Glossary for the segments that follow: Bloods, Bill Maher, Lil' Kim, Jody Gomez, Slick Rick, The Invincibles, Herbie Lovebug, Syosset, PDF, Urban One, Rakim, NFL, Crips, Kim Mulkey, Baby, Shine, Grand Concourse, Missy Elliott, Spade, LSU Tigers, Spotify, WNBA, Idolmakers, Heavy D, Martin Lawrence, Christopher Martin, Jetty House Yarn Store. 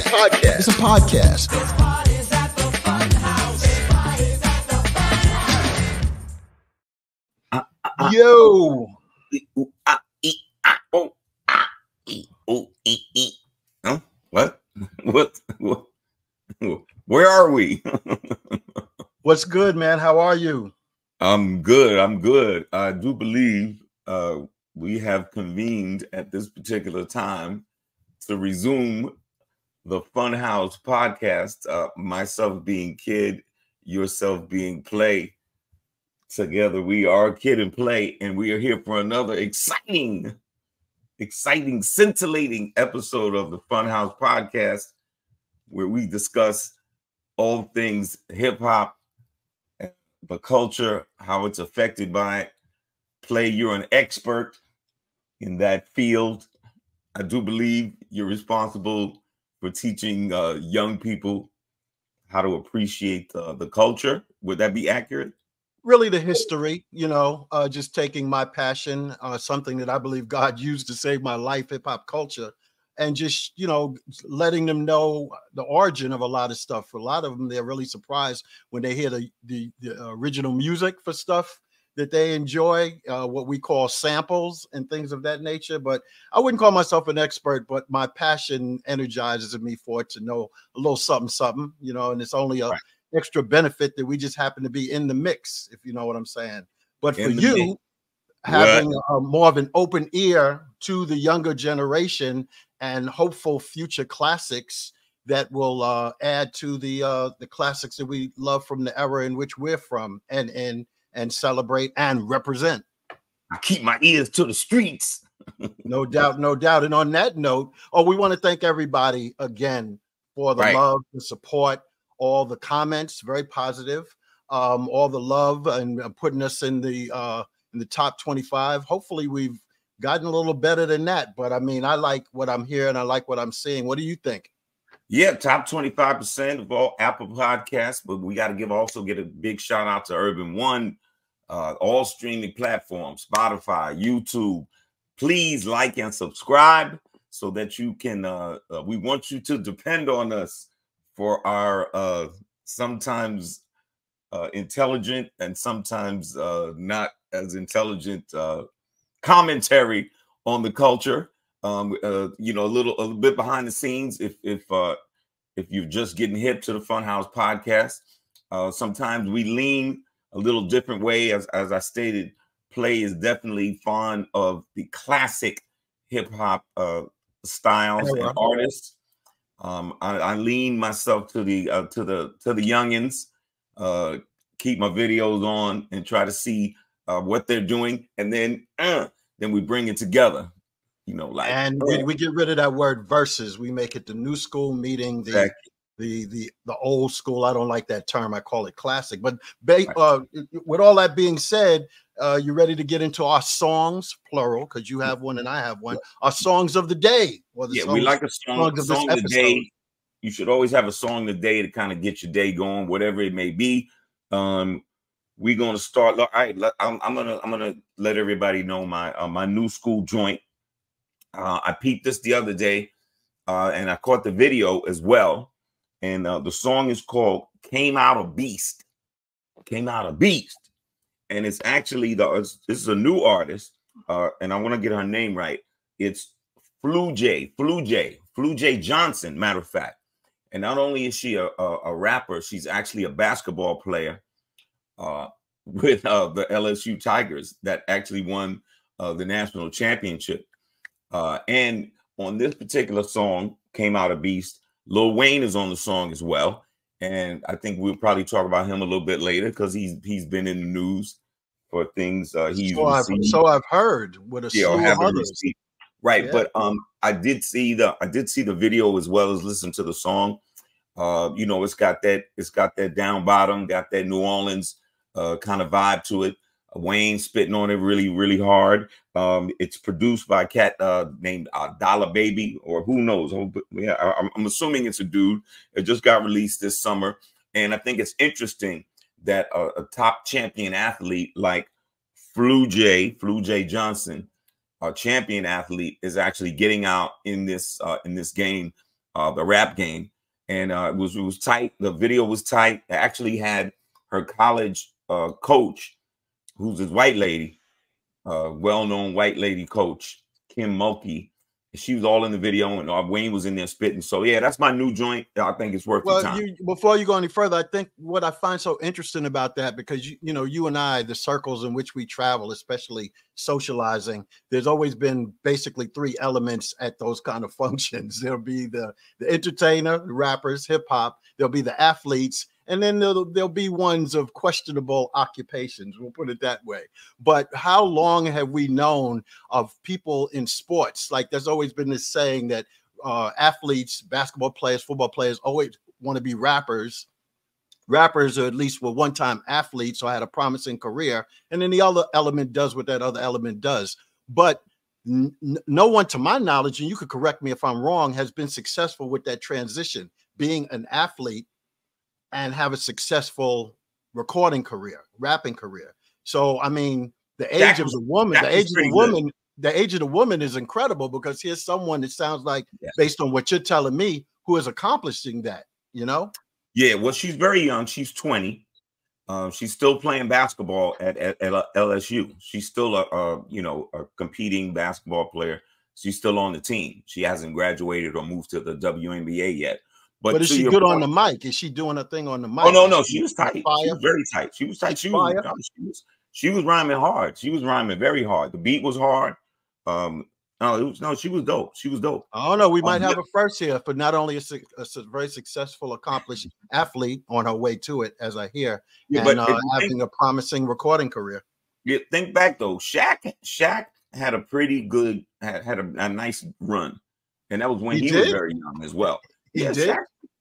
It's a podcast. It's a podcast. This pod is at the fun house. This pod is at the fun house. Yo. Huh? What? What? Where are we? What's good, man? How are you? I'm good. I'm good. I do believe we have convened at this particular time to resume the Funhouse podcast, myself being Kid, yourself being Play. Together we are Kid and Play, and we are here for another exciting, scintillating episode of the Funhouse podcast, where we discuss all things hip-hop, the culture, how it's affected by it. Play, you're an expert in that field. I do believe you're responsible for teaching young people how to appreciate the culture. Would that be accurate? Really the history, you know, just taking my passion, something that I believe God used to save my life, hip-hop culture, and just, you know, letting them know the origin of a lot of stuff. For a lot of them, they're really surprised when they hear the original music for stuff that they enjoy, what we call samples and things of that nature. But I wouldn't call myself an expert, but my passion energizes me for it to know a little something, something, you know, and it's only a extra benefit that we just happen to be in the mix, if you know what I'm saying. But for you, having more of an open ear to the younger generation and hopeful future classics that will add to the classics that we love from the era in which we're from and in. And celebrate and represent. I keep my ears to the streets. No doubt, no doubt. And on that note, we want to thank everybody again for the love, the support, all the comments, very positive, all the love and putting us in the top 25. Hopefully we've gotten a little better than that, but I mean, I like what I'm hearing. I like what I'm seeing. What do you think? Yeah, top 25% of all Apple podcasts, but we got to also get a big shout out to Urban One, all streaming platforms, Spotify, YouTube. Please like and subscribe so that you can, we want you to depend on us for our sometimes intelligent and sometimes not as intelligent commentary on the culture. You know, a little bit behind the scenes. If you're just getting hip to the Funhouse podcast, sometimes we lean a little different way. As I stated, Play is definitely fond of the classic hip hop styles and artists. I lean myself to the youngins. Keep my videos on and try to see what they're doing, and then we bring it together. You know, like, and we get rid of that word versus. We make it the new school meeting, the old school. I don't like that term. I call it classic. But with all that being said, you ready to get into our songs, plural, because you have one and I have one. Our songs of the day. Well, we like a song of the day. You should always have a song of the day to kind of get your day going, whatever it may be. We're gonna start. All right, I'm gonna let everybody know my my new school joint. I peeped this the other day, and I caught the video as well. And the song is called "Came Out a Beast." Came Out a Beast, and it's actually this is a new artist, and I want to get her name right. It's Flau'jae Johnson. Matter of fact, and not only is she a rapper, she's actually a basketball player with the LSU Tigers that actually won the national championship. And on this particular song, Came Out a Beast, Lil Wayne is on the song as well. And I think we'll probably talk about him a little bit later because he's been in the news for things he's received. So I've heard with a slew of others. Right, yeah. But I did see the video as well as listen to the song. You know, it's got that down bottom, got that New Orleans kind of vibe to it. Wayne spitting on it really, really hard. It's produced by a cat named Dollar Baby, or who knows? Yeah, I'm assuming it's a dude. It just got released this summer, and I think it's interesting that a top champion athlete like Flau'jae Johnson, a champion athlete, is actually getting out in this game the rap game, and it was tight. The video was tight. I actually had her college coach, who's this white lady, well-known white lady coach, Kim Mulkey. She was all in the video, and Wayne was in there spitting. So yeah, that's my new joint. I think it's worth the time. Before you go any further, I think what I find so interesting about that, because you know, you and I, the circles in which we travel, especially socializing, there's always been basically three elements at those kind of functions. There'll be the entertainer, rappers, hip hop. There'll be the athletes, and then there'll be ones of questionable occupations. We'll put it that way. But how long have we known of people in sports? Like, there's always been this saying that athletes, basketball players, football players always want to be rappers. Rappers, or at least were one time athletes, or had a promising career. And then the other element does what that other element does. But no one, to my knowledge, and you could correct me if I'm wrong, has been successful with that transition, being an athlete and have a successful recording career, rapping career. So, I mean, the age of the woman, the age of the woman is incredible, because here's someone that sounds like, based on what you're telling me, who is accomplishing that, you know? Yeah, well, she's very young. She's 20. She's still playing basketball at LSU. She's still a competing basketball player. She's still on the team. She hasn't graduated or moved to the WNBA yet. But is she good on the mic? Is she doing her thing on the mic? Oh, no, no. She was tight. She was very tight. She was tight. She was rhyming hard. She was rhyming very hard. The beat was hard. She was dope. She was dope. Oh, no. We might have a first here for not only a very successful, accomplished athlete on her way to it, as I hear, and having a promising recording career. Yeah, think back, though. Shaq had a pretty good, had a nice run. And that was when he was very young as well. Yeah,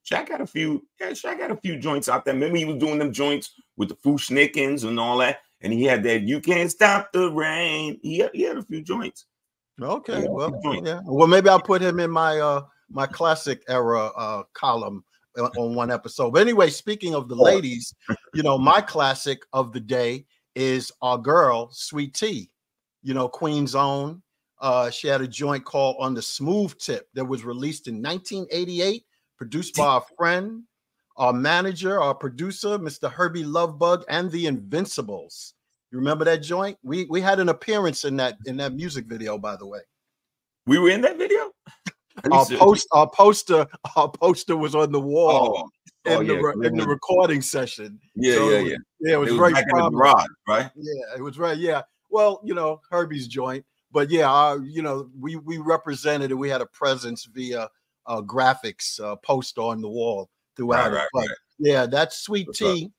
Shaq had a few. Yeah, Shaq had a few joints out there. Remember, he was doing them joints with the Fu-Schnickels and all that, and he had that "You Can't Stop the Rain." He had a few joints. Okay, well, yeah. Well, maybe I'll put him in my my classic era column on one episode. But anyway, speaking of the ladies, you know, my classic of the day is our girl Sweet T. You know, Queen's Own. She had a joint called On the Smooth Tip that was released in 1988, produced by our friend, our manager, our producer, Mr. Herbie Lovebug and The Invincibles. You remember that joint? We had an appearance in that music video, by the way. We were in that video? Our poster was on the wall in the recording session. Yeah, so yeah, yeah. It was right back in the garage, right? Yeah, it was right, yeah. Well, you know, Herbie's joint. But yeah, you know, we represented it. We had a presence via graphics, poster on the wall throughout. Right. Yeah, that's Sweet T.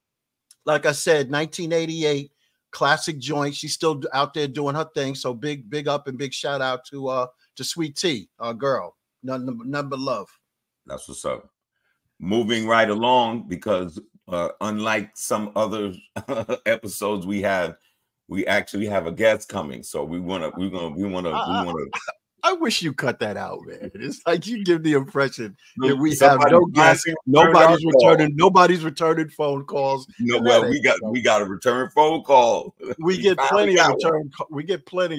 Like I said, 1988, classic joint. She's still out there doing her thing. So big up and big shout out to Sweet T, our girl. Nothing but love. That's what's up. Moving right along, because unlike some other episodes we have, we actually have a guest coming, so we want to. I wish you cut that out, man. It's like you give the impression that we have no guests, nobody's returning phone calls. No, well, we got a return phone call. We get plenty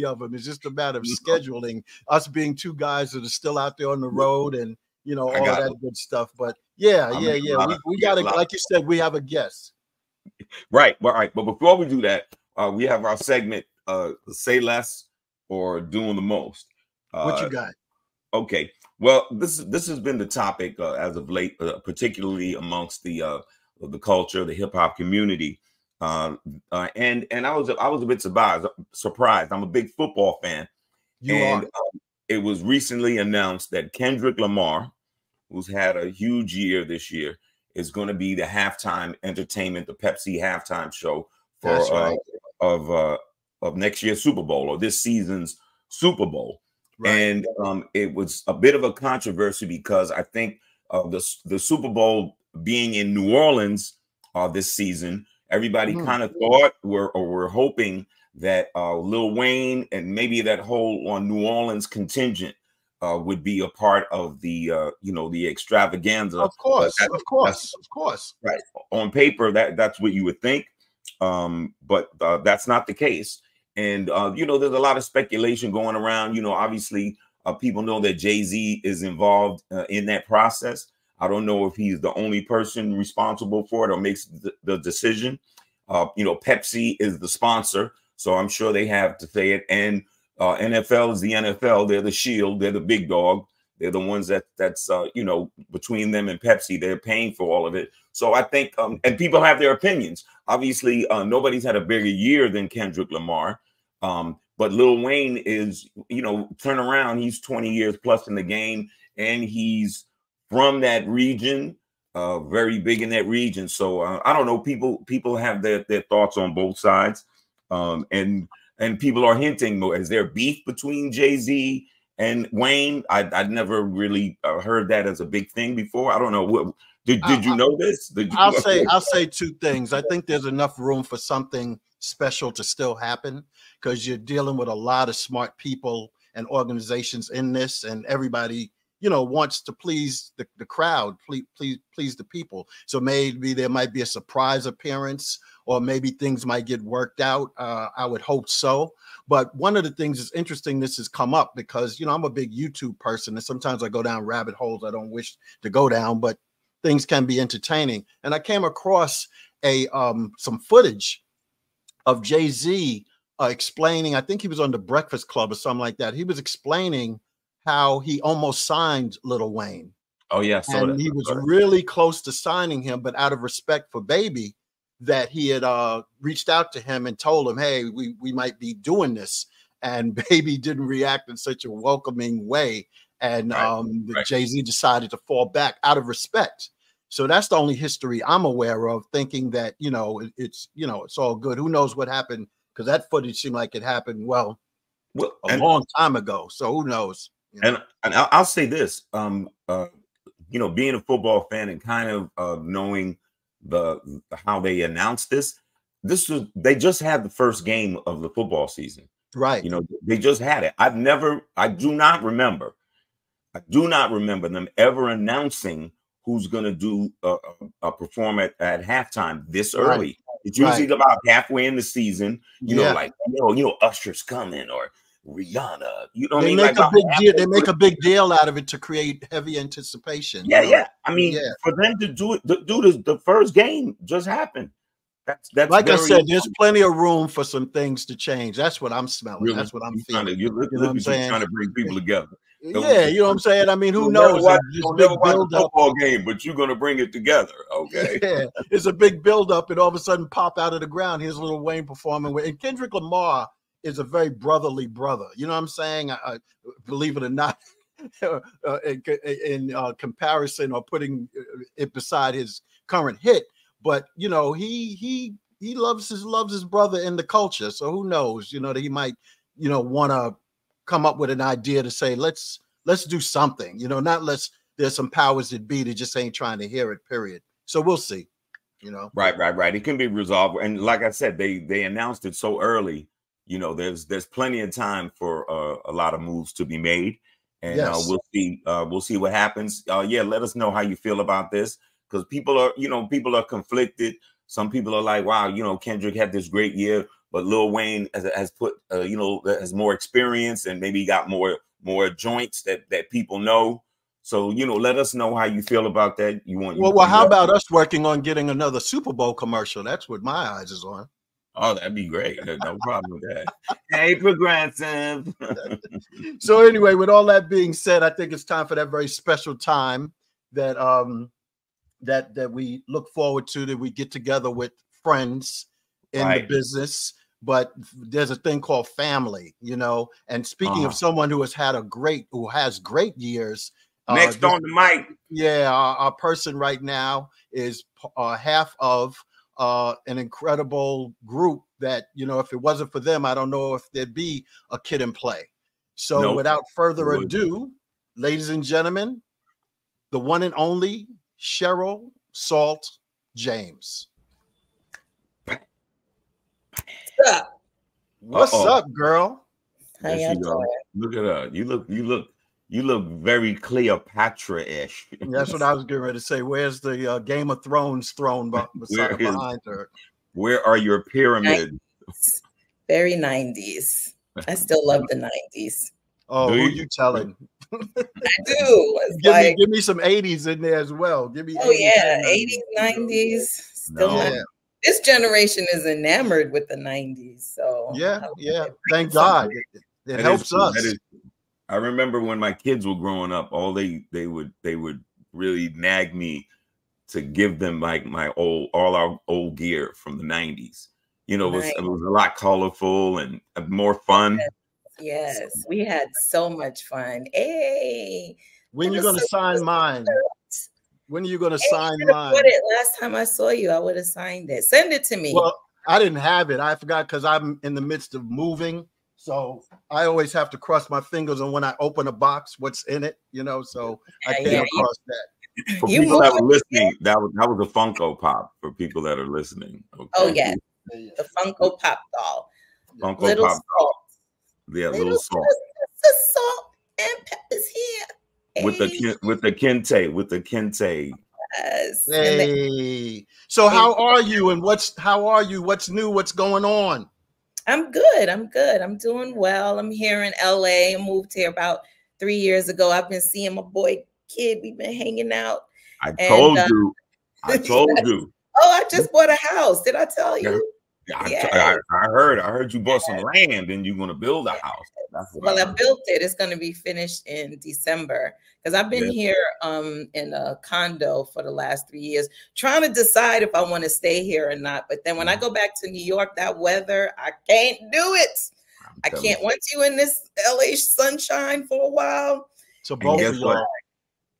of them. It's just a matter of scheduling. Us being two guys that are still out there on the road, and you know all that good stuff. But yeah. We got it. Like you said, we have a guest. Right. All right. But before we do that. We have our segment, Say Less or Doing the Most. What you got? Okay. Well, this has been the topic as of late, particularly amongst the culture, the hip hop community, and I was a bit surprised. I'm a big football fan. You are. It was recently announced that Kendrick Lamar, who's had a huge year this year, is going to be the halftime entertainment, the Pepsi halftime show for. That's right. Of next year's Super Bowl, or this season's Super Bowl. Right. And it was a bit of a controversy, because I think the Super Bowl being in New Orleans this season, everybody kind of thought or were hoping that Lil Wayne and maybe that whole New Orleans contingent would be a part of the the extravaganza. Of course. Right. On paper, that's what you would think. But that's not the case. And, there's a lot of speculation going around. You know, obviously People know that Jay-Z is involved in that process. I don't know if he's the only person responsible for it or makes the decision. You know, Pepsi is the sponsor, so I'm sure they have to say it. And NFL is the NFL. They're the shield. They're the big dog. They're the ones that's you know, between them and Pepsi, they're paying for all of it. So I think, and people have their opinions. Obviously, nobody's had a bigger year than Kendrick Lamar. But Lil Wayne is, you know, turn around. He's 20 years plus in the game, and he's from that region, very big in that region. So I don't know. People have their thoughts on both sides, and people are hinting, is there beef between Jay-Z and Wayne? I'd never really heard that as a big thing before. I don't know. Did you know this? I'll say two things. I think there's enough room for something special to still happen, because you're dealing with a lot of smart people and organizations in this, and everybody, you know, wants to please the crowd, please the people. So maybe there might be a surprise appearance, or maybe things might get worked out. I would hope so. But one of the things that's interesting, this has come up because, you know, I'm a big YouTube person, and sometimes I go down rabbit holes I don't wish to go down, but things can be entertaining. And I came across a some footage of Jay-Z explaining, I think he was on the Breakfast Club or something like that. He was explaining how he almost signed Lil Wayne. Oh, yeah. And he was really close to signing him, but out of respect for Baby, that he had reached out to him and told him, hey, we might be doing this. And Baby didn't react in such a welcoming way. And Jay-Z decided to fall back out of respect. So that's the only history I'm aware of, thinking that, you know, it's all good. Who knows what happened? Because that footage seemed like it happened, well a long time ago. So who knows? You know? And I'll say this, you know, being a football fan and kind of knowing how they announced this was, they just had the first game of the football season. Right. You know, they just had it. I do not remember them ever announcing who's going to do perform at halftime this early. Right. It's usually about halfway in the season, you know, like, you know, Usher's coming, or Rihanna. You know, they make a big deal out of it to create heavy anticipation. Yeah, you know? Yeah. I mean, yeah. For them to do it, the first game just happened. That's like I said. There's plenty of room for some things to change. That's what I'm smelling. Really, that's what I'm feeling. You're trying to bring people together. Yeah, you know what I'm saying? I mean, who knows? You'll never watch a football game, but you're going to bring it together, okay? Yeah, it's a big buildup, and all of a sudden pop out of the ground. Here's Lil Wayne performing. And Kendrick Lamar is a very brotherly brother. You know what I'm saying? Believe it or not, in comparison or putting it beside his current hit, but, you know, he loves his brother in the culture, so who knows? You know, that he might, you know, want to come up with an idea to say, let's do something, you know, there's some powers that be that just ain't trying to hear it, period. So we'll see, you know. Right. It can be resolved. And like I said, they announced it so early, you know, there's plenty of time for a lot of moves to be made. And yes. We'll see what happens. Yeah, let us know how you feel about this, because people are conflicted. Some people are like, wow, you know, Kendrick had this great year, but Lil Wayne has put, you know, has more experience, and maybe got more joints that people know. So, you know, let us know how you feel about that. Well, how about us working on getting another Super Bowl commercial? That's what my eyes is on. Oh, that'd be great. No problem with that. Hey, progressive. So anyway, with all that being said, I think it's time for that very special time that that we look forward to, that we get together with friends in the business. But there's a thing called family, you know. And speaking of someone who has had great years, next on the mic, yeah, our person right now is half of an incredible group that, you know, if it wasn't for them, I don't know if there'd be a Kid and Play. So without further ado, ladies and gentlemen, the one and only Cheryl Salt James. What's up, girl? How y'all doing? Look at her. You look very Cleopatra-ish. That's what I was getting ready to say. Where's the Game of Thrones throne behind her? Where are your pyramids? Very 90s. I still love the 90s. Oh, who you telling? I do. Give me some 80s in there as well. Give me 80s, 90s. Still this generation is enamored with the 90s. So thank God. It helps us. I remember when my kids were growing up, all they would really nag me to give them like my all our old gear from the 90s. You know, it was a lot colorful and more fun. Yes, we had so much fun. Hey, when are you gonna sign mine? When are you gonna sign mine? Last time I saw you, I would have signed it. Send it to me. Well, I didn't have it. I forgot because I'm in the midst of moving, so I always have to cross my fingers on when I open a box, what's in it, you know. So I can't cross that. For people that were listening, that was a Funko Pop. For people that are listening, okay? Oh yeah, the Funko Pop doll. Funko Little Pop doll. Yeah, Little Salt. The Salt and Peppa's here. With the kente. Yes. Hey. So how are you? And how are you? What's new? What's going on? I'm good. I'm good. I'm doing well. I'm here in LA. I moved here about 3 years ago. I've been seeing my boy Kid. We've been hanging out. I told you. Oh, I just bought a house. Did I tell you? Yeah. I heard you bought some land and you're going to build a house. That's what I built it. It's going to be finished in December because I've been here in a condo for the last 3 years trying to decide if I want to stay here or not. But then when I go back to New York, that weather, I can't do it. I can't want you in this LA sunshine for a while. So both of you.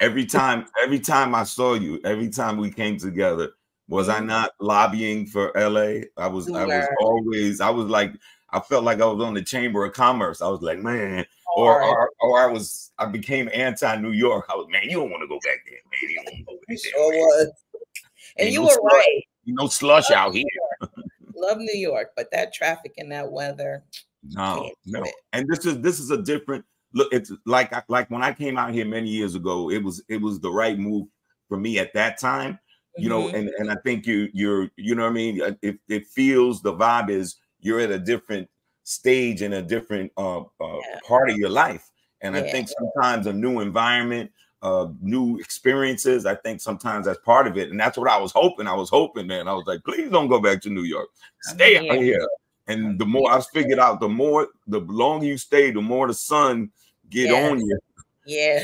Every time I saw you, every time we came together, was I not lobbying for LA? I was like, I felt like I was on the Chamber of Commerce. I was like, man, I became anti-New York. I was, man, you don't want to go back there, man. You don't want to go back there. Sure was. And you were right. No slush out here. Love New York, but that traffic and that weather. No. And this is a different look. It's like when I came out here many years ago, it was the right move for me at that time. You know, and I think you know what I mean? It feels, the vibe is you're at a different stage in a different part of your life. And I think sometimes a new environment, new experiences, I think sometimes that's part of it. And that's what I was hoping. Man, I was like, please don't go back to New York. Stay out here. And the more I figured out, the longer you stay, the more the sun get on you. Yeah,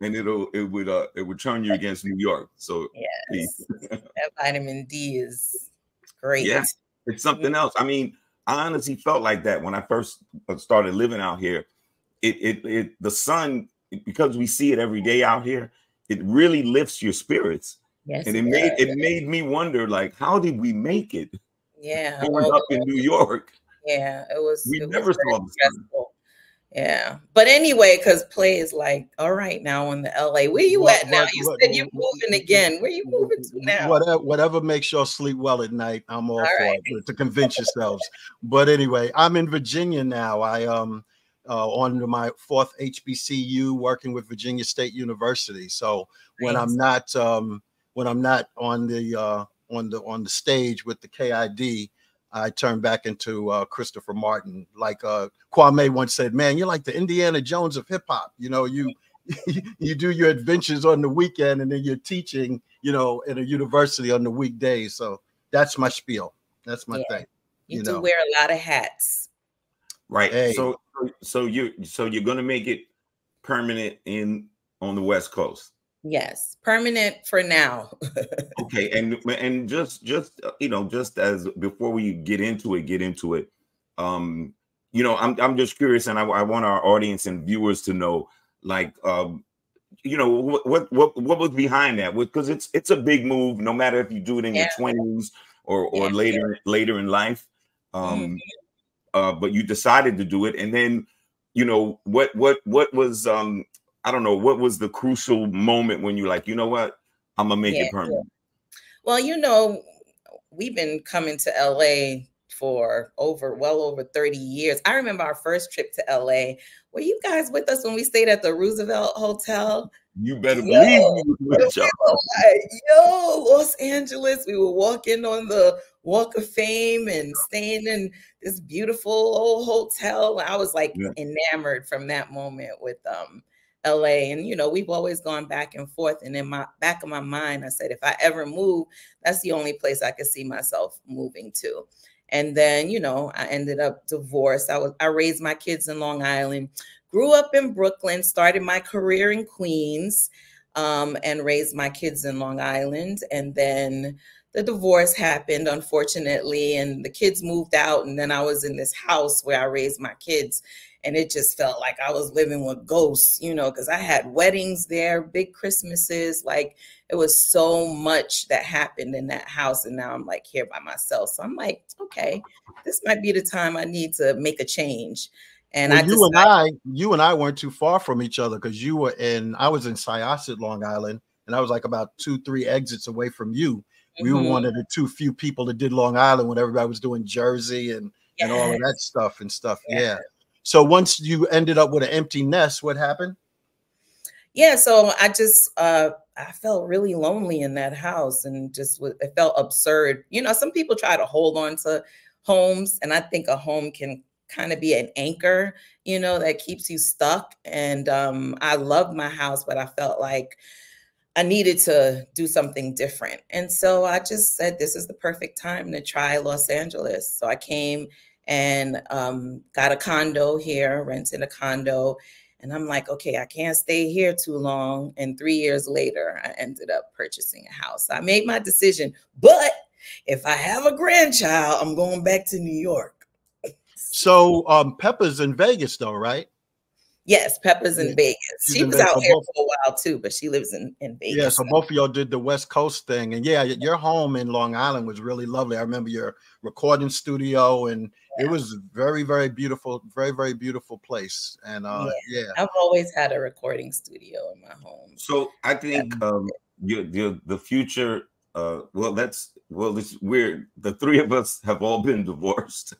and it would turn you against New York. So yes, that vitamin D is great. Yeah, it's something else. I mean, I honestly felt like that when I first started living out here. The sun, because we see it every day out here, it really lifts your spirits. Yes, and it made me wonder, like, how did we make it? Yeah, growing up in New York. Yeah, it was. We never saw the sun. Yeah, but anyway, because Play is like, all right, now on the LA, where you at now? You said you're moving again. Where you moving to now? Whatever makes y'all sleep well at night, I'm all for it, to convince yourselves. But anyway, I'm in Virginia now. I on to my 4th HBCU, working with Virginia State University. So when I'm not on the on the stage with the KID, I turned back into Christopher Martin. Like Kwame once said, man, you're like the Indiana Jones of hip hop. You know, you do your adventures on the weekend and then you're teaching, you know, in a university on the weekdays. So that's my spiel. That's my thing. You do wear a lot of hats. Right. Hey. So you're going to make it permanent on the West Coast. Yes, permanent for now. Okay, and just you know, just as before we get into it, you know, I'm just curious, and I want our audience and viewers to know, like, you know, what was behind that? Because it's a big move, no matter if you do it in your 20s or later in life. But you decided to do it, and then, you know, what was I don't know, what was the crucial moment when you're like, you know what, I'm gonna make it permanent? Well, you know, we've been coming to LA for well over 30 years. I remember our first trip to LA. Were you guys with us when we stayed at the Roosevelt Hotel? You better believe we were with y'all. Yo, Los Angeles. We were walking on the Walk of Fame and staying in this beautiful old hotel. I was like enamored from that moment with LA. And, you know, we've always gone back and forth. And in my back of my mind, I said, if I ever move, that's the only place I could see myself moving to. And then, you know, I ended up divorced. I raised my kids in Long Island, grew up in Brooklyn, started my career in Queens, and raised my kids in Long Island. And then the divorce happened, unfortunately, and the kids moved out. And then I was in this house where I raised my kids, and it just felt like I was living with ghosts, you know, because I had weddings there, big Christmases. Like, it was so much that happened in that house. And now I'm like here by myself. So I'm like, okay, this might be the time I need to make a change. And well, you and I weren't too far from each other, because you were in, I was in Syosset, Long Island, and I was like about 2-3 exits away from you. We were one of the too few people that did Long Island when everybody was doing Jersey and all of that stuff and stuff. Yeah. So once you ended up with an empty nest, what happened? Yeah. So I just, I felt really lonely in that house, and just, it felt absurd. You know, some people try to hold on to homes, and I think a home can kind of be an anchor, you know, that keeps you stuck. And I loved my house, but I felt like I needed to do something different. And so I just said, this is the perfect time to try Los Angeles. So I came and got a condo here, rented a condo. And I'm like, okay, I can't stay here too long. And 3 years later, I ended up purchasing a house. I made my decision, but if I have a grandchild, I'm going back to New York. So Peppa's in Vegas though, right? Yes, Peppa's in Vegas. She was out here for a while too, but she lives in Vegas. Yeah, so both of y'all did the West Coast thing. And yeah, your home in Long Island was really lovely. I remember your recording studio, and it was very, very beautiful, very, very beautiful place. And I've always had a recording studio in my home. So I think the future, it's weird. The three of us have all been divorced.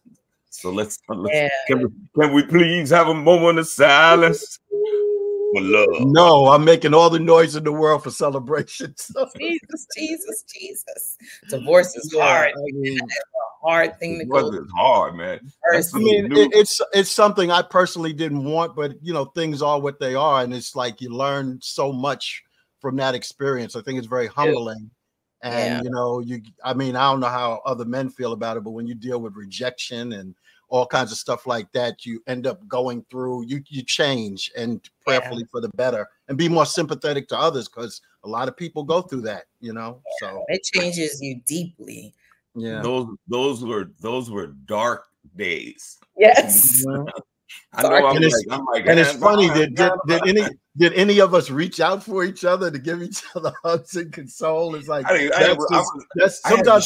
So let's can we please have a moment of silence for love? No, I'm making all the noise in the world for celebrations. Jesus, Jesus, Jesus. Divorce is hard. I mean, it's a hard thing to go through. It's hard, man. I mean, it's something I personally didn't want, but you know, things are what they are, and it's like you learn so much from that experience. I think it's very humbling. And you know, I mean, I don't know how other men feel about it, but when you deal with rejection and all kinds of stuff like that, you end up going through, you change, and prayerfully for the better, and be more sympathetic to others, because a lot of people go through that, you know. So it changes you deeply. Yeah, those were dark days. Yes. I know. Did any of us reach out for each other to give each other hugs and console? It's like sometimes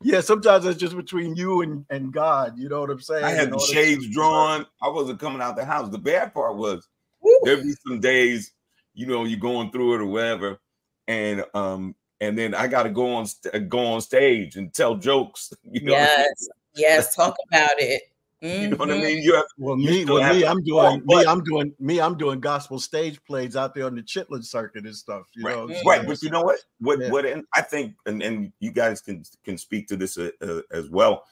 that's just between you and God. You know what I'm saying? I had the shades drawn. I wasn't coming out the house. The bad part was there'd be some days, you know, you're going through it or whatever, and then I got to go on stage and tell jokes. You know? Yes, yes, talk about it. You know what I mean? I'm doing gospel stage plays out there on the Chitlin circuit and stuff. You know, right. But you know what? And I think, and you guys can speak to this as well.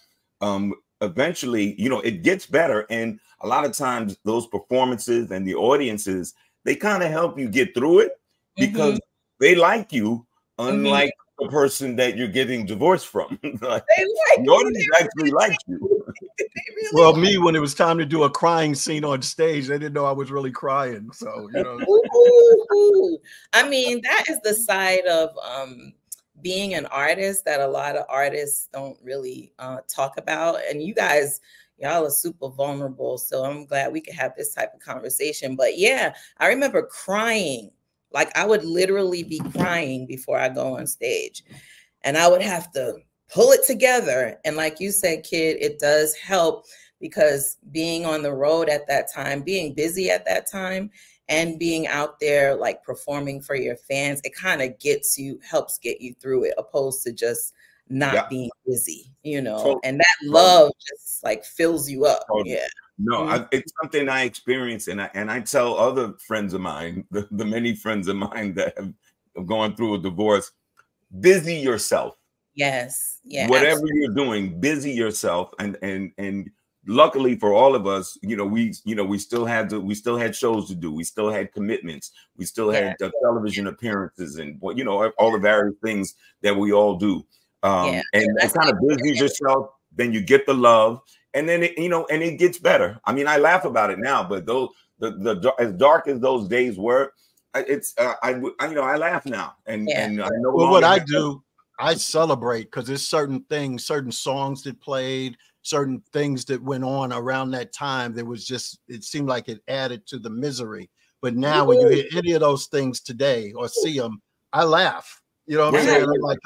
Eventually, you know, it gets better, and a lot of times those performances and the audiences, they kind of help you get through it, because they like you, unlike the person that you're getting divorced from. The audience actually likes you. Really? Well, me, when it was time to do a crying scene on stage, they didn't know I was really crying. So, you know. Ooh. I mean, that is the side of being an artist that a lot of artists don't really talk about. And you guys, y'all are super vulnerable. So I'm glad we could have this type of conversation. But yeah, I remember crying. Like, I would literally be crying before I go on stage. And I would have to pull it together. And like you said, kid, it does help, because being on the road at that time, being busy at that time, and being out there like performing for your fans, it kind of helps get you through it, opposed to just not being busy, you know. Totally. And that love just like fills you up. Totally. Yeah. No, it's something I experience, and I tell other friends of mine, the many friends of mine that have gone through a divorce, busy yourself. Yes. Yeah. Whatever you're doing, busy yourself. And luckily for all of us, we still had to, we still had shows to do. We still had commitments. We still had television appearances and, all the various things that we all do. And it kind of busies yourself. Then you get the love, and then it gets better. I mean, I laugh about it now, but those the as dark as those days were, it's I laugh now, and I know what I do. I celebrate because there's certain things, certain songs that played, certain things that went on around that time. That was just, it seemed like it added to the misery. But now when you hear any of those things today or see them, I laugh. You know what I'm saying? Like,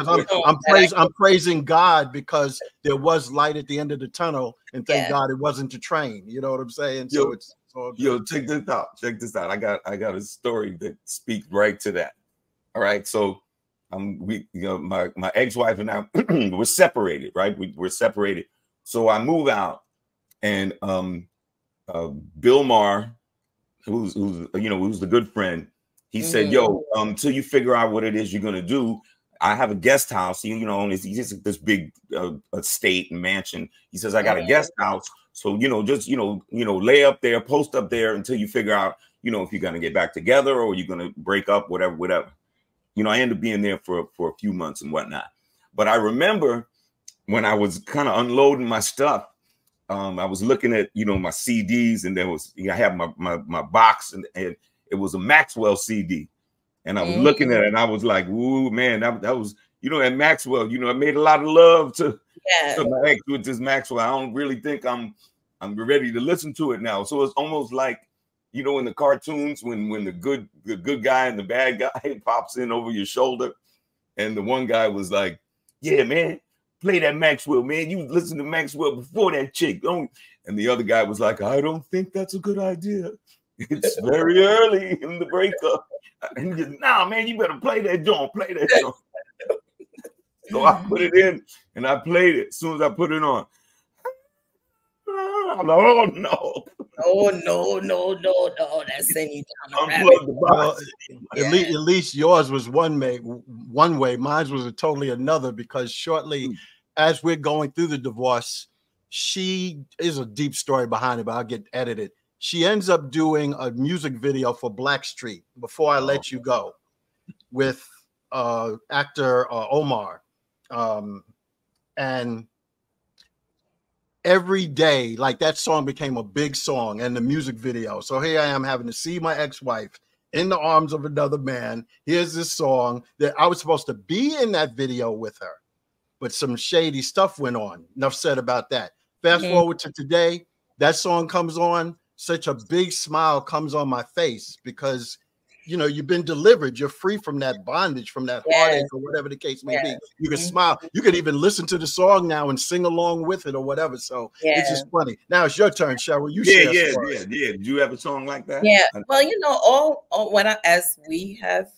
I'm praising God because there was light at the end of the tunnel, and thank God it wasn't the train. You know what I'm saying? Yo, so it's all good. Yo, check this out. Check this out. I got a story that speaks right to that. All right, so my ex-wife and I were separated. Right, we're separated. So I move out, and Bill Maher, who's the good friend. He said, yo, until you figure out what it is you're going to do, I have a guest house. He's this big estate and mansion. He says, I got a guest house. So, just, lay up there, post up there until you figure out, if you're going to get back together or you're going to break up, whatever. I ended up being there for a few months and whatnot. But I remember when I was kind of unloading my stuff, I was looking at, my CDs, and there was, I had my box, and it was a Maxwell CD, and I was looking at it, and I was like, "Ooh, man, that was at Maxwell. I made a lot of love to my ex with this Maxwell. I don't really think I'm ready to listen to it now." So it's almost like in the cartoons when the good guy and the bad guy pops in over your shoulder, and the one guy was like, "Yeah, man, play that Maxwell, man. You listen to Maxwell before that chick, don't." And the other guy was like, "I don't think that's a good idea. It's very early in the breakup." And he goes, "Nah, man, you better play that joint. Play that joint." So I put it in, and I played it. As soon as I put it on, I'm like, "Oh no, no! That's sending you down the rabbit hole." Well, at least yours was one way. Mine was totally another, because shortly as we're going through the divorce, she is a deep story behind it, but I'll get edited. She ends up doing a music video for Blackstreet, Before I Let You Go, with actor Omar. And every day, like, that song became a big song, and the music video. So here I am having to see my ex-wife in the arms of another man. Here's this song that I was supposed to be in that video with her, but some shady stuff went on. Enough said about that. Fast forward to today, that song comes on. Such a big smile comes on my face because, you've been delivered. You're free from that bondage, from that heartache, or whatever the case may be. You can smile. You can even listen to the song now and sing along with it or whatever. So it's just funny. Now it's your turn, Cheryl. You share. Do you have a song like that? Yeah. Well, as we have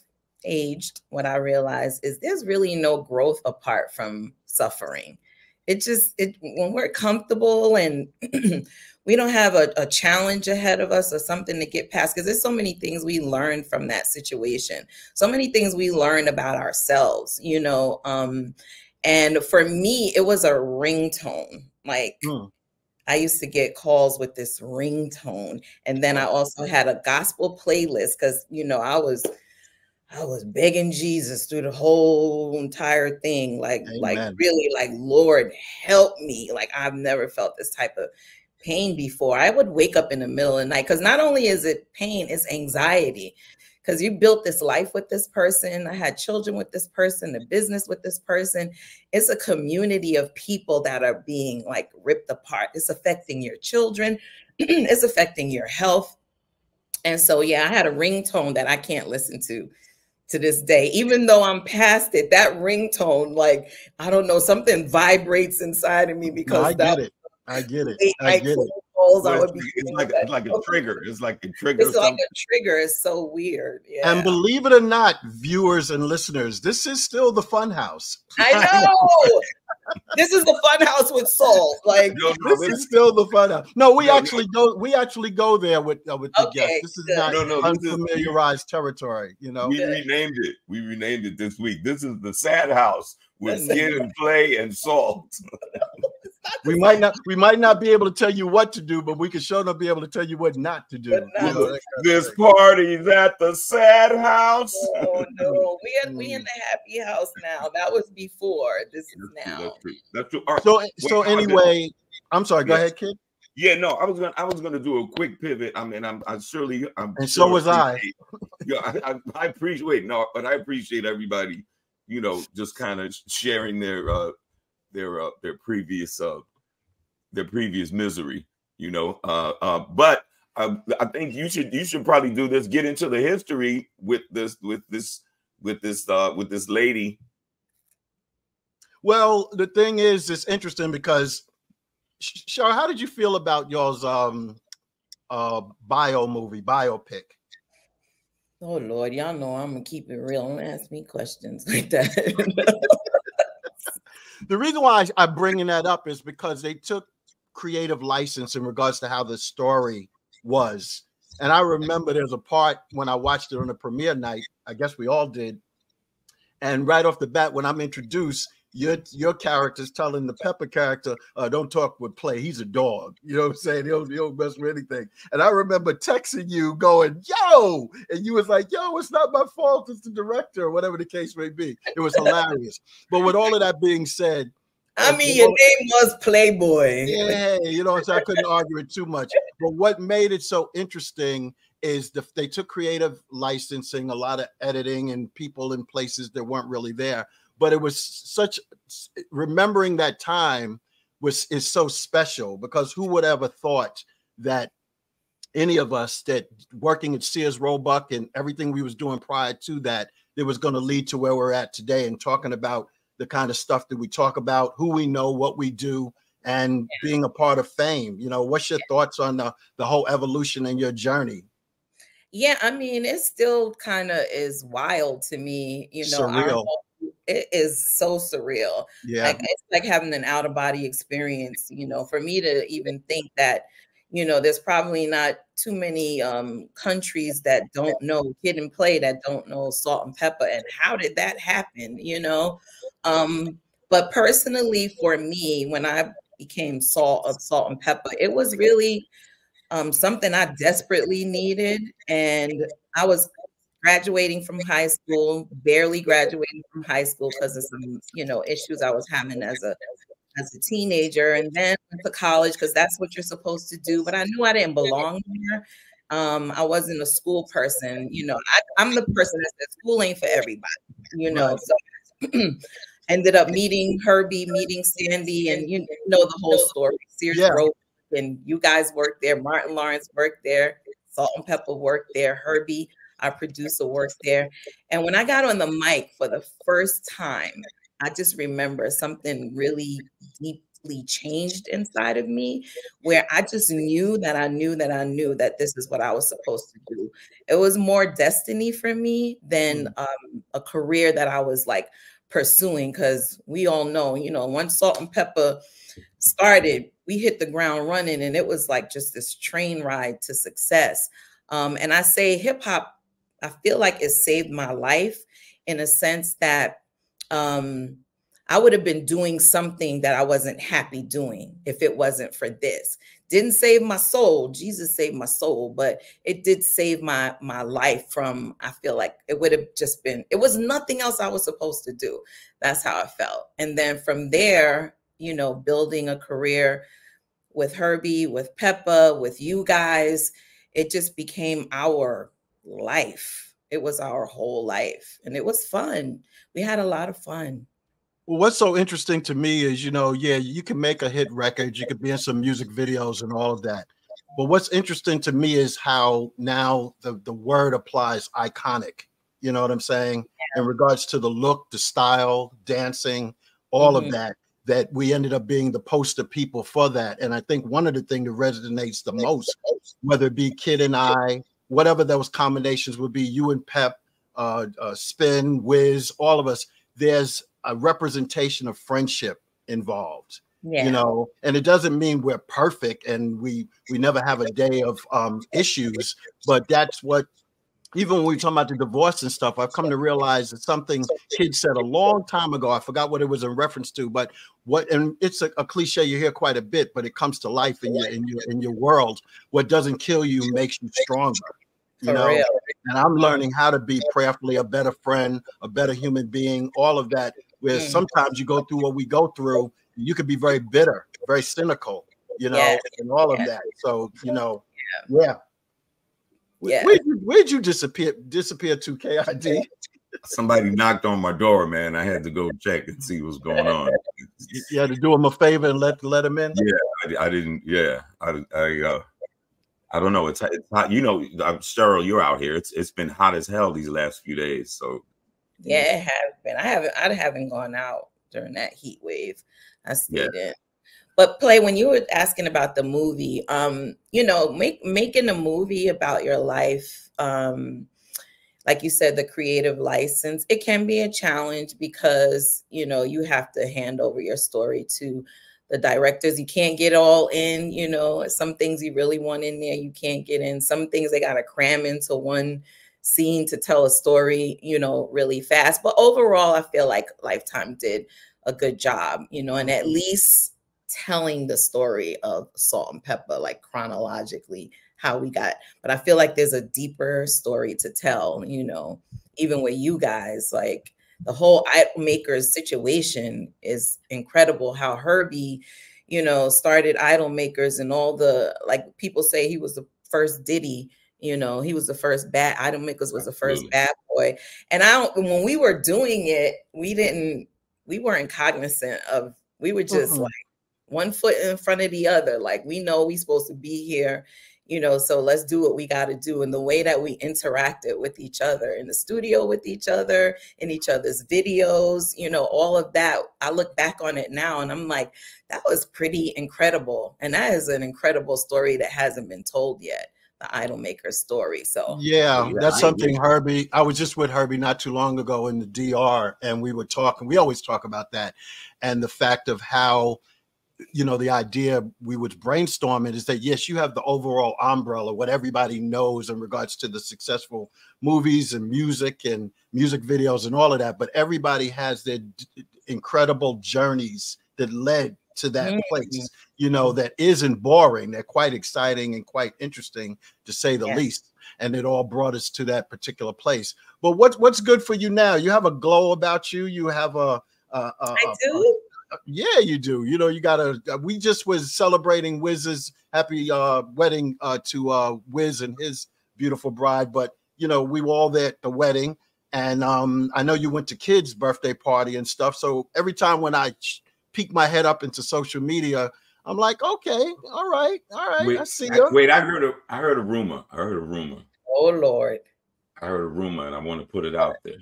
aged, what I realize is there's really no growth apart from suffering. When we're comfortable and we don't have a challenge ahead of us or something to get past, because there's so many things we learn from that situation, so many things we learn about ourselves, and for me, it was a ringtone. Like, I used to get calls with this ringtone, and then I also had a gospel playlist because, I was begging Jesus through the whole entire thing. Like, amen. Like, really, like, Lord, help me. Like, I've never felt this type of pain before. I would wake up in the middle of the night, because not only is it pain, it's anxiety, because you built this life with this person. I had children with this person, a business with this person. It's a community of people that are being, like, ripped apart. It's affecting your children. It's affecting your health. And so, yeah, I had a ringtone that I can't listen to this day, even though I'm past it. That ringtone, like, I don't know, something vibrates inside of me because I get it. It's like a trigger. It's like a trigger. It's so weird. Yeah. And believe it or not, viewers and listeners, this is still the fun house. I know. This is the fun house with soul. Like this is still the fun house. No, we actually go. We actually go there with the guests. This is not unfamiliarized territory. You know, we renamed it. We renamed it this week. This is the sad house with Skin and Play and Salt. We might not be able to tell you what to do, but we can sure enough be able to tell you what not to do. This party's at the sad house. Oh no, we in the happy house now. That was before. This is now. That's true. That's true. Right. So anyway, I'm sorry. Go ahead, kid. Yeah, no, I was gonna do a quick pivot. I mean, I'm and so was I. Yeah, I appreciate I appreciate everybody. You know, just kind of sharing their previous misery, you know. But I think you should probably do this. Get into the history with this lady. Well, the thing is, it's interesting because, Cheryl, how did you feel about y'all's biopic? Oh Lord, y'all know I'm gonna keep it real. Don't ask me questions like that. The reason why I'm bringing that up is because they took creative license in regards to how the story was. And I remember there's a part when I watched it on the premiere night, I guess we all did. And right off the bat, when I'm introduced, your character's telling the Pepper character, don't talk with Play. He's a dog. You know what I'm saying? He don't mess with anything. And I remember texting you going, yo! And you was like, yo, it's not my fault. It's the director or whatever the case may be. It was hilarious. But with all of that being said. I mean, your name was Playboy. Yeah, you know, so I couldn't argue it too much. But what made it so interesting is they took creative licensing, a lot of editing and people in places that weren't really there. But it was such, remembering that time is so special because who would ever thought that any of us that working at Sears Roebuck and everything we was doing prior to that, it was going to lead to where we're at today and talking about the kind of stuff that we talk about, who we know, what we do, and being a part of fame. You know, what's your thoughts on the whole evolution in your journey? Yeah, I mean, it still kind of is wild to me. You know, surreal. It is so surreal. Yeah, like, it's like having an out-of-body experience, you know, for me to even think that, you know, there's probably not too many countries that don't know Kid and Play, that don't know Salt-N-Pepa, and how did that happen, you know? But personally for me, when I became Salt-N-Pepa, it was really something I desperately needed, and I was graduating from high school, barely graduating from high school because of some, you know, issues I was having as a teenager, and then went to college because that's what you're supposed to do. But I knew I didn't belong there. I wasn't a school person, you know. I'm the person that said school ain't for everybody, you know. So ended up meeting Herbie, meeting Sandy, and you know the whole story. Sears Roebuck, and you guys worked there. Martin Lawrence worked there. Salt-N-Pepa worked there. Herbie, our producer, works there. And when I got on the mic for the first time, I just remember something really deeply changed inside of me, where I just knew that this is what I was supposed to do. It was more destiny for me than a career that I was like pursuing, because we all know, you know, once Salt-N-Pepa started, we hit the ground running, and it was like just this train ride to success. And I say hip hop, I feel like it saved my life in a sense that I would have been doing something that I wasn't happy doing if it wasn't for this. Didn't save my soul. Jesus saved my soul, but it did save my life from, I feel like it would have just been, it was nothing else I was supposed to do. That's how I felt. And then from there, you know, building a career with Herbie, with Peppa, with you guys, it just became our life. It was our whole life. And it was fun. We had a lot of fun. Well, what's so interesting to me is, you know, yeah, you can make a hit record. You could be in some music videos and all of that. But what's interesting to me is how now the word applies iconic. You know what I'm saying? Yeah. In regards to the look, the style, dancing, all of that we ended up being the poster people for that. And I think one of the things that resonates the most, whether it be Kid and I, whatever those combinations would be, you and Pep, Spin, Wiz, all of us, there's a representation of friendship involved. Yeah. You know, and it doesn't mean we're perfect and we never have a day of issues, but that's what, even when we talk about the divorce and stuff, I've come to realize that something kids said a long time ago, I forgot what it was in reference to, but what, and it's a cliche you hear quite a bit, but it comes to life in your world. What doesn't kill you makes you stronger, you know? And I'm learning how to be prayerfully a better friend, a better human being, all of that, where sometimes you go through what we go through, you could be very bitter, very cynical, you know, and all of that. So, you know, Where'd you disappear to, KID? Somebody knocked on my door, man. I had to go check and see what's going on. You had to do him a favor and let him in? Yeah, I didn't. Yeah, I don't know. It's hot. You know, Cheryl, you're out here. It's been hot as hell these last few days. So yeah, it has been. I haven't gone out during that heat wave. I stayed in. But Play, when you were asking about the movie, you know, making a movie about your life, like you said, the creative license, it can be a challenge because, you know, you have to hand over your story to the directors. You can't get all in, you know, some things you really want in there, you can't get in. Some things they got to cram into one scene to tell a story, you know, really fast. But overall, I feel like Lifetime did a good job, you know, and at least telling the story of Salt-N-Pepa, like chronologically how we got, but I feel like there's a deeper story to tell, you know, even with you guys, like the whole Idolmakers situation is incredible. How Herbie, you know, started Idolmakers and all the, like people say he was the first Diddy, you know, he was the first bad, Idolmakers was the first bad boy. And when we were doing it, we weren't cognizant of, we were just like, one foot in front of the other, like we know we're supposed to be here, you know, so let's do what we got to do. And the way that we interacted with each other in the studio, with each other, in each other's videos, you know, all of that, I look back on it now and I'm like, that was pretty incredible. And that is an incredible story that hasn't been told yet, the Idolmaker story. So yeah, that's something Herbie, I was just with Herbie not too long ago in the DR, and we were talking, we always talk about that, and the fact of how, you know, the idea we would brainstorm it is that, yes, you have the overall umbrella, what everybody knows in regards to the successful movies and music videos and all of that. But everybody has their incredible journeys that led to that place, you know, that isn't boring. They're quite exciting and quite interesting, to say the least. And it all brought us to that particular place. But what's good for you now? You have a glow about you. You have I do. Yeah, you do. You know, you gotta, we just was celebrating Wiz's happy wedding to Wiz and his beautiful bride, but you know, we were all there at the wedding, and I know you went to kids' birthday party and stuff, so every time when I peek my head up into social media, I'm like, okay, all right, wait, I see you. Wait, I heard a rumor. Oh Lord. I heard a rumor and I want to put it out there.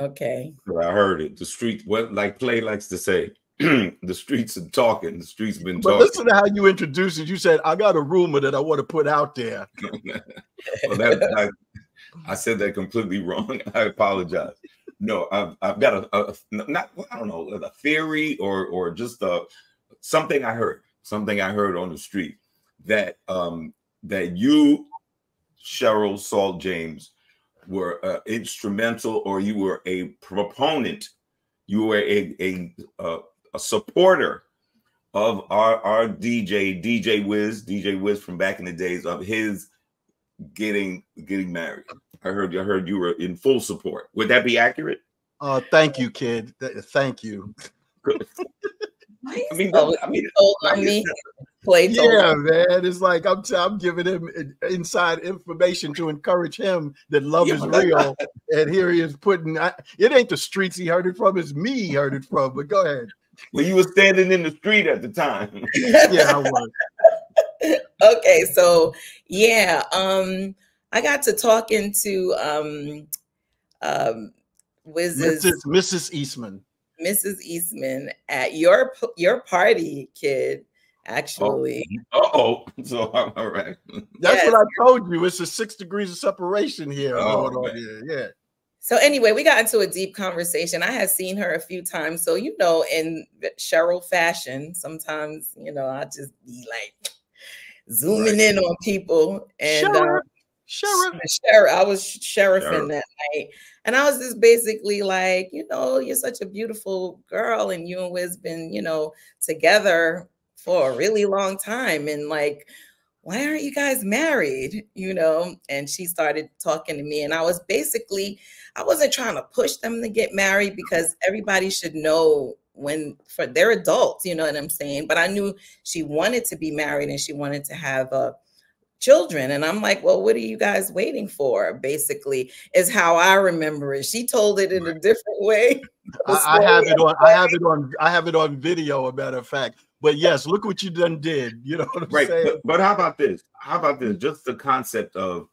Okay. I heard it. The street, what, like Play likes to say, the streets are talking. The streets been talking. But listen to how you introduced it. You said, "I got a rumor that I want to put out there." Well, I said that completely wrong. I apologize. No, I've got a theory or just something I heard. Something I heard on the street that that you, Cheryl Salt James, were instrumental, or you were a proponent. You were a supporter of our DJ Wiz from back in the days, of his getting married. I heard you were in full support. Would that be accurate? Thank you, kid. Thank you. I mean, Play told him. Man, it's like I'm giving him inside information to encourage him that love is real, and here he is putting. It ain't the streets he heard it from; it's me he heard it from. But go ahead. Well, you were standing in the street at the time. Yeah, I was. Okay, so yeah, I got to talking to Wiz's Mrs. Eastman at your party, kid. Actually, so all right. That's what I told you. It's a 6 degrees of separation here. Yeah. So anyway, we got into a deep conversation. I had seen her a few times. So, you know, in Cheryl fashion, sometimes, you know, I just be like zooming in on people. And I was sheriffing that night. And I was just basically like, you know, you're such a beautiful girl. And you and Wiz been, you know, together for a really long time. And like, why aren't you guys married? You know, and she started talking to me. And I was basically, I wasn't trying to push them to get married because everybody should know when for they're adults, you know what I'm saying? But I knew she wanted to be married and she wanted to have children. And I'm like, well, what are you guys waiting for? Basically is how I remember it. She told it in a different way. I have it on video, a matter of fact. But yes, look what you done did. You know what I'm saying? But how about this? How about this? Just the concept of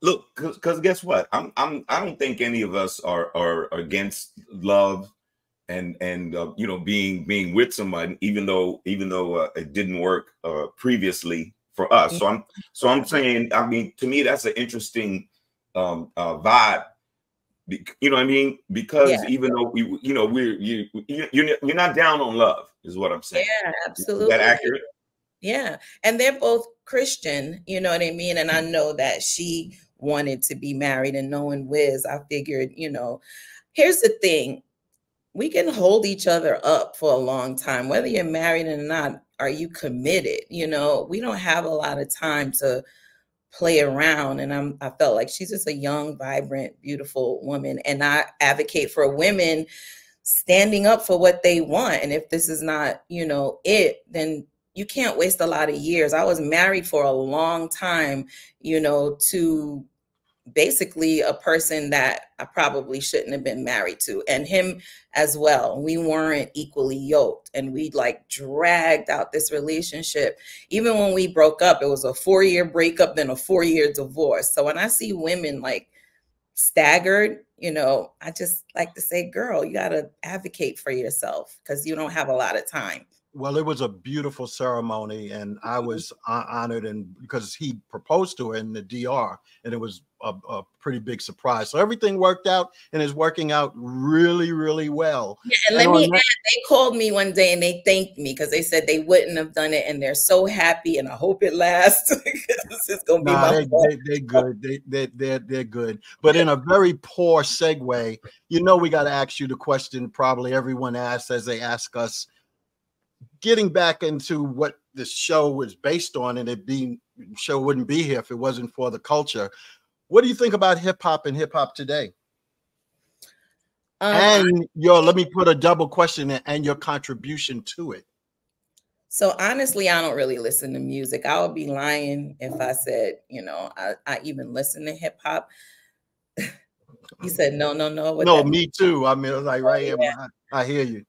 look, because guess what? I don't think any of us are against love and you know being with somebody, even though it didn't work previously for us. So I'm saying, I mean, to me that's an interesting vibe. You know what I mean? Because even though we, you know, you're not down on love, is what I'm saying. Yeah, absolutely. Is that accurate? Yeah, and they're both Christian. You know what I mean? And I know that she wanted to be married, and knowing Wiz, I figured, you know, here's the thing: we can hold each other up for a long time, whether you're married or not. Are you committed? You know, we don't have a lot of time to play around. And I felt like she's just a young, vibrant, beautiful woman. And I advocate for women standing up for what they want. And if this is not, you know, it, then you can't waste a lot of years. I was married for a long time, you know, to basically a person that I probably shouldn't have been married to, and him as well. We weren't equally yoked, and we like dragged out this relationship. Even when we broke up, it was a 4-year breakup, then a 4-year divorce. So when I see women like staggered, you know, I just like to say, girl, you got to advocate for yourself because you don't have a lot of time. Well, it was a beautiful ceremony, and I was honored, and because he proposed to her in the DR, and it was a pretty big surprise. So everything worked out, and is working out really, really well. Yeah, and let me add, they called me one day and they thanked me because they said they wouldn't have done it, and they're so happy, and I hope it lasts. This is gonna be they're good. They're good. But in a very poor segue, you know, we got to ask you the question probably everyone asks as they ask us. Getting back into what the show was based on, and show wouldn't be here if it wasn't for the culture. What do you think about hip hop and hip hop today? And your, let me put a double question in, and your contribution to it. So honestly, I don't really listen to music. I would be lying if I said, you know, I even listen to hip hop. You said, no. No, me too. I mean, like I hear you.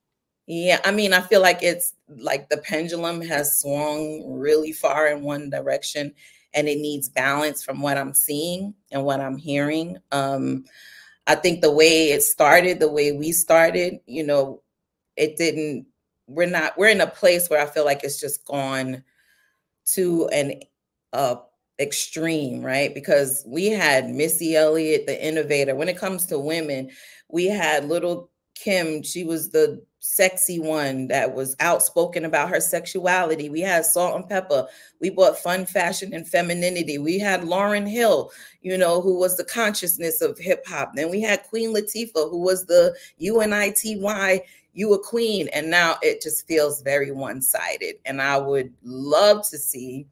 Yeah, I mean, I feel like it's like the pendulum has swung really far in one direction, and it needs balance from what I'm seeing and what I'm hearing. I think the way it started, the way we started, you know, it didn't, we're in a place where I feel like it's just gone to an extreme, right? Because we had Missy Elliott, the innovator. When it comes to women, we had Little Kim. She was the sexy one that was outspoken about her sexuality. We had Salt-N-Pepa. We bought fun fashion and femininity. We had Lauryn Hill, you know, who was the consciousness of hip hop. Then we had Queen Latifah, who was the UNITY, you a queen. And now it just feels very one-sided. And I would love to see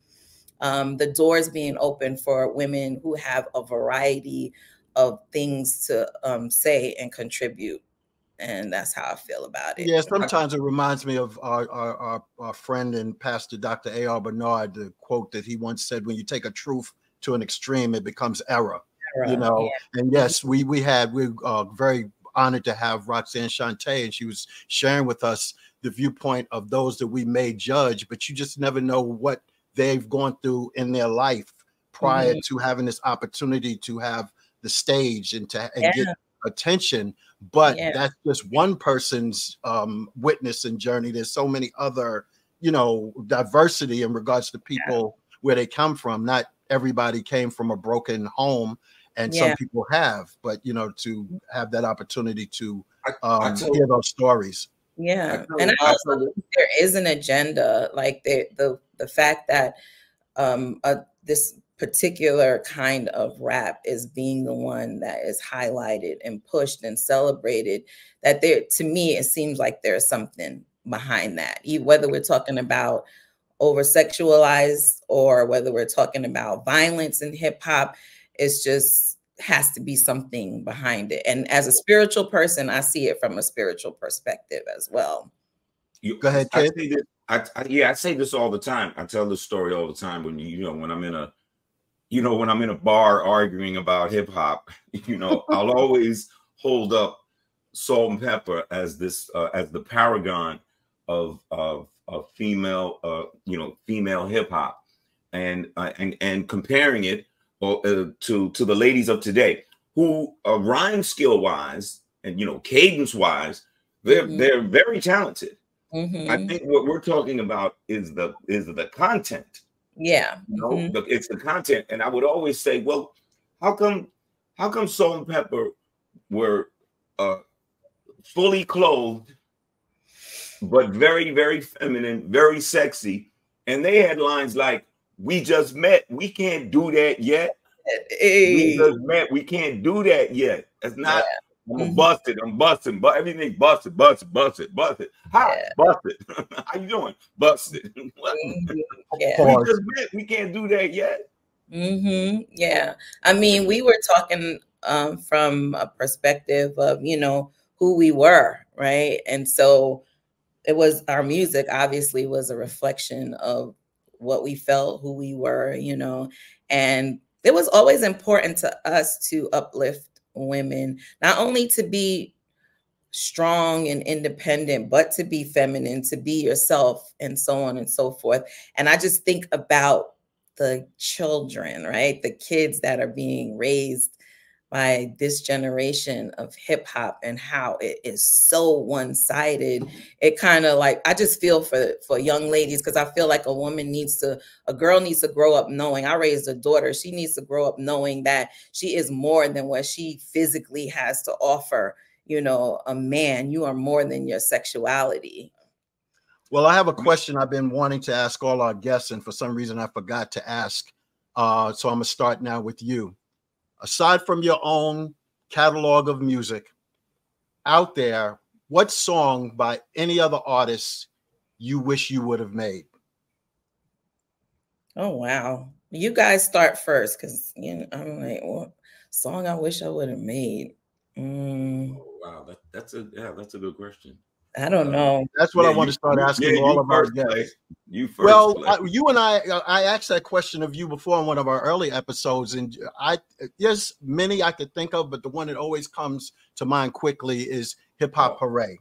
the doors being open for women who have a variety of things to say and contribute. And that's how I feel about it. Yeah, sometimes it reminds me of our friend and pastor, Dr. A.R. Bernard, the quote that he once said, when you take a truth to an extreme, it becomes error, you know? Yeah. And yes, we were very honored to have Roxanne Shante, and she was sharing with us the viewpoint of those that we may judge, but you just never know what they've gone through in their life prior to having this opportunity to have the stage and to get attention. But that's just one person's witness and journey. There's so many other, you know, diversity in regards to people where they come from. Not everybody came from a broken home. and some people have, but you know, to have that opportunity to hear those stories. Yeah, and I also think there is an agenda, like the fact that this particular kind of rap is being the one that is highlighted and pushed and celebrated. That there, to me, it seems like there's something behind that. Whether we're talking about over-sexualized or whether we're talking about violence in hip hop, it's just has to be something behind it. And as a spiritual person, I see it from a spiritual perspective as well. Go ahead, Ted. I say this all the time. I tell this story all the time when when I'm in a when I'm in a bar arguing about hip hop, I'll always hold up Salt-N-Pepa as this as the paragon of female female hip hop, and comparing it to the ladies of today, who rhyme skill wise and cadence wise, they're very talented. I think what we're talking about is the content. Yeah, it's the content. And I would always say, well, how come Salt-N-Pepa were fully clothed, but very, very feminine, very sexy, and they had lines like, "We just met. We can't do that yet. Hey. We just met. We can't do that yet." It's not. Yeah. I'm busted. I'm busting. But everything busted. Busted. How busted? How you doing? Busted. Yeah. We just met. We can't do that yet. Yeah. I mean, we were talking from a perspective of who we were, right? And so it was our music. Obviously, was a reflection of what we felt, who we were, and it was always important to us to uplift women, not only to be strong and independent, but to be feminine, to be yourself, and so on and so forth. And I just think about the children, right? The kids that are being raised by this generation of hip hop and how it is so one-sided. It kind of like, I just feel for young ladies, because I feel like a girl needs to grow up knowing, I raised a daughter, she needs to grow up knowing that she is more than what she physically has to offer, a man. You are more than your sexuality. Well, I have a question I've been wanting to ask all our guests, and for some reason I forgot to ask. So I'm gonna start now with you. Aside from your own catalog of music out there, what song by any other artist you wish you would have made? Oh, wow. You guys start first, because I'm like, what song I wish I would have made? Oh, wow. That's a good question. I don't know. That's what I want to start asking all of our guests. You first. Well, you and I asked that question of you before in one of our early episodes, and there's many I could think of, but the one that always comes to mind quickly is Hip Hop Hooray.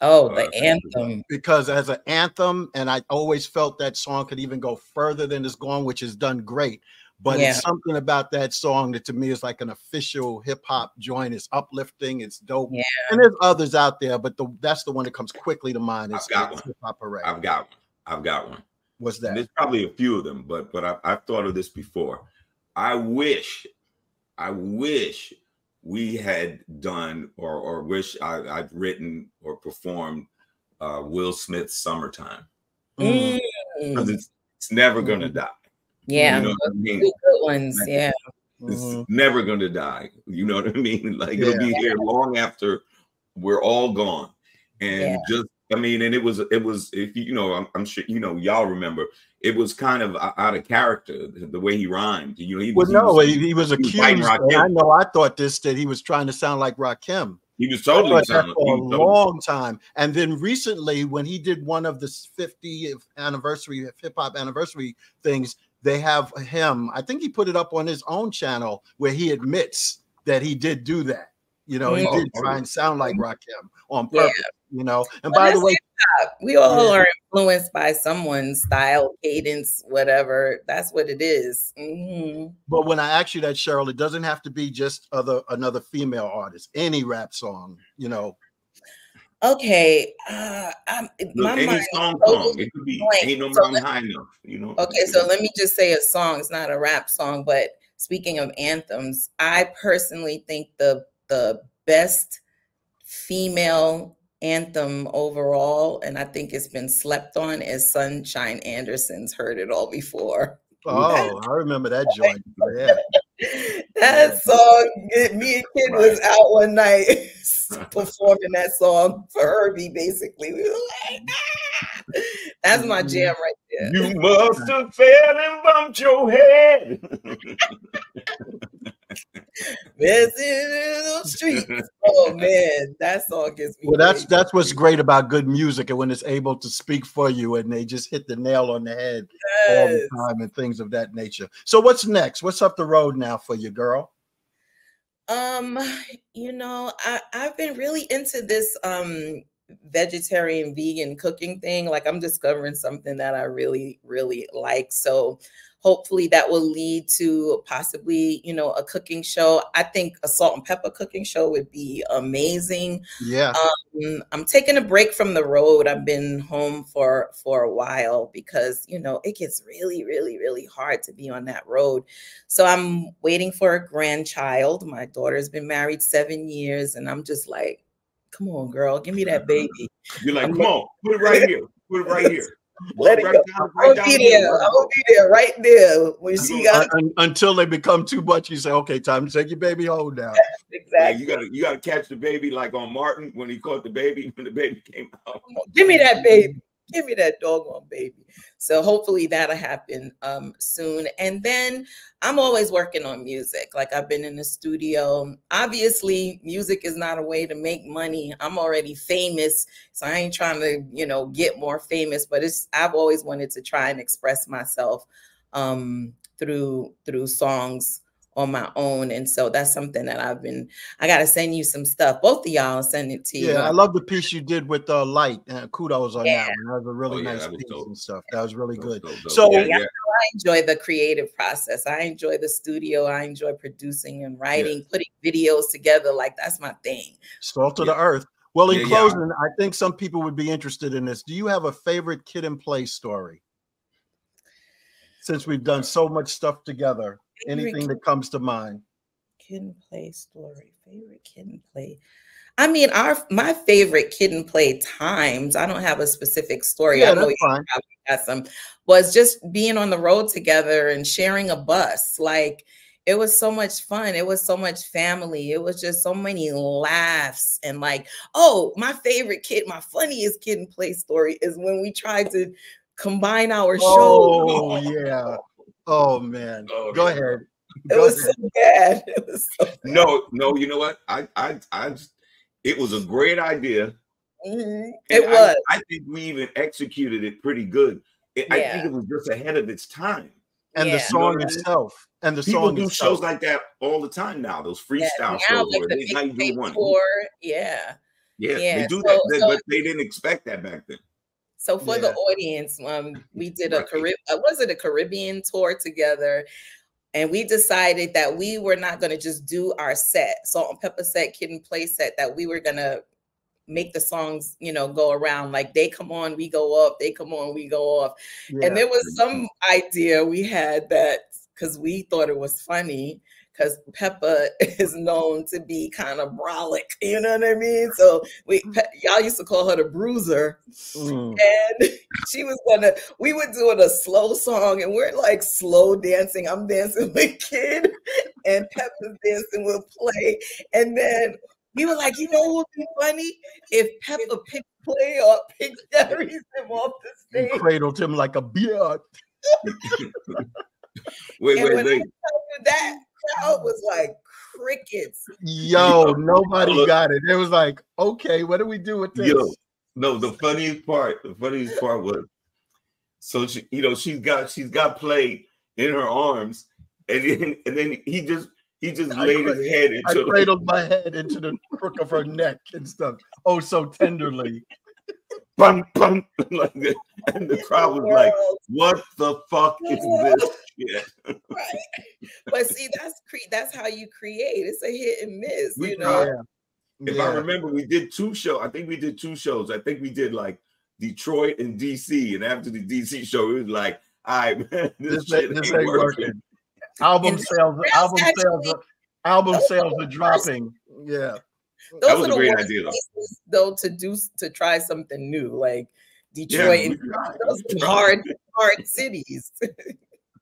Oh, the anthem. Because as an anthem, and I always felt that song could even go further than it's gone, which has done great. But it's something about that song that to me is like an official hip hop joint. It's uplifting. It's dope. Yeah. And there's others out there, but that's the one that comes quickly to mind. I've got one. What's that? And there's probably a few of them, but I've thought of this before. I wish we had done or wish I've written or performed Will Smith's "Summertime." Because it's never gonna die. Yeah, good ones. Yeah, it's never gonna die. You know what I mean? Like it'll be here long after we're all gone. And and it was. If I'm sure y'all remember. It was kind of out of character the way he rhymed. He was accused. I know. I thought that he was trying to sound like Rakim. He was totally silent for a long time. And then recently, when he did one of the 50th anniversary hip hop anniversary things, they have him, I think he put it up on his own channel, where he admits that he did do that. He did try and sound like Rakim on purpose, And by the way, we all are influenced by someone's style, cadence, whatever. That's what it is. But when I asked you that, Cheryl, it doesn't have to be just another female artist, any rap song, Okay, it could be Ain't No Mountain High Enough. Okay, so let me just say a song. It's not a rap song, but speaking of anthems, I personally think the best female anthem overall, and I think it's been slept on, is Sunshine Anderson's Heard It All Before. Oh, I remember that joint. Yeah. That song, me and Kid was out one night performing that song for Herbie, basically. We were like, ah! That's my jam right there. You must have fell and bumped your head. Oh man, that song gets me. Well, that's what's great about good music, and when it's able to speak for you, and they just hit the nail on the head all the time, and things of that nature. So, what's next? What's up the road now for you, girl? You know, I've been really into this vegetarian, vegan cooking thing. Like, I'm discovering something that I really, really like. So hopefully that will lead to possibly, you know, a cooking show. I think a Salt-N-Pepa cooking show would be amazing. Yeah. I'm taking a break from the road. I've been home for a while because, you know, it gets really, really, really hard to be on that road. So I'm waiting for a grandchild. My daughter's been married 7 years, and I'm just like, come on, girl, give me that baby. You're like, come on, put it right here. Put it right here. Let it go. I'll be there. I'll be there right there when she got until they become too much. You say, okay, time to take your baby home now. Exactly. Yeah, you gotta catch the baby, like on Martin when he caught the baby when the baby came out. Give me that baby. Give me that doggone baby. So hopefully that'll happen soon. And then I'm always working on music. Like, I've been in the studio. Obviously, music is not a way to make money. I'm already famous, so I ain't trying to, you know, get more famous. But I've always wanted to try and express myself through songs on my own. And so that's something that I got to send you some stuff. Both of y'all, send it to you. Yeah, I love the piece you did with Light. Kudos on that one. That was a really nice piece and stuff. That was really good. So I enjoy the creative process. I enjoy the studio. I enjoy producing and writing, putting videos together. Like, that's my thing. Salt of the earth. Well, in closing, I think some people would be interested in this. Do you have a favorite Kid and Play story? Since we've done so much stuff together. Anything that comes to mind. Kid and Play story, favorite Kid and Play. I mean, my favorite Kid and Play times, I don't have a specific story. I know you probably got some, was just being on the road together and sharing a bus. Like, it was so much fun. It was so much family. It was just so many laughs. And like, oh, my funniest Kid and Play story is when we tried to combine our shows. Oh, yeah. Oh man, go ahead. It was so bad. No, you know what? It was a great idea. Mm-hmm. It was. I think we even executed it pretty good. I think it was just ahead of its time. And the song itself. And the song. People do shows like that all the time now. Those freestyle shows. Like they do that, but they didn't expect that back then. So for the audience, we did a Caribbean tour together, and we decided that we were not going to just do our set, Salt-N-Pepa set, Kid and Play set, that we were going to make the songs, you know, go around. Like, they come on, we go off, they come on, we go off. Yeah. And there was some idea we had that, because we thought it was funny, because Peppa is known to be kind of brolic, you know what I mean? So y'all used to call her the bruiser. Mm. And we were doing a slow song, and we're like slow dancing. I'm dancing with Kid, and Peppa's dancing with Play. And then we were like, you know what would be funny? If Peppa picked Play or picked Jerry's him off the stage. You cradled him like a beard. wait. That crowd was like crickets. Yo, nobody got it. It was like, okay, what do we do with this? No, the funniest part was, so she, you know, she's got Play in her arms, and then he just laid his head into. I cradled my head into the crook of her neck and stuff. Oh, so tenderly. Bum, bum, like that. And the crowd was like, what the fuck is this? Yeah. Right. But see, that's how you create. It's a hit and miss, you know. If I remember, we did two shows. I think we did two shows. I think we did like Detroit and DC. And after the DC show, it was like, all right, man, this ain't working. Album sales are dropping. Yeah. That was a great idea, though, to try something new, like Detroit and those hard cities.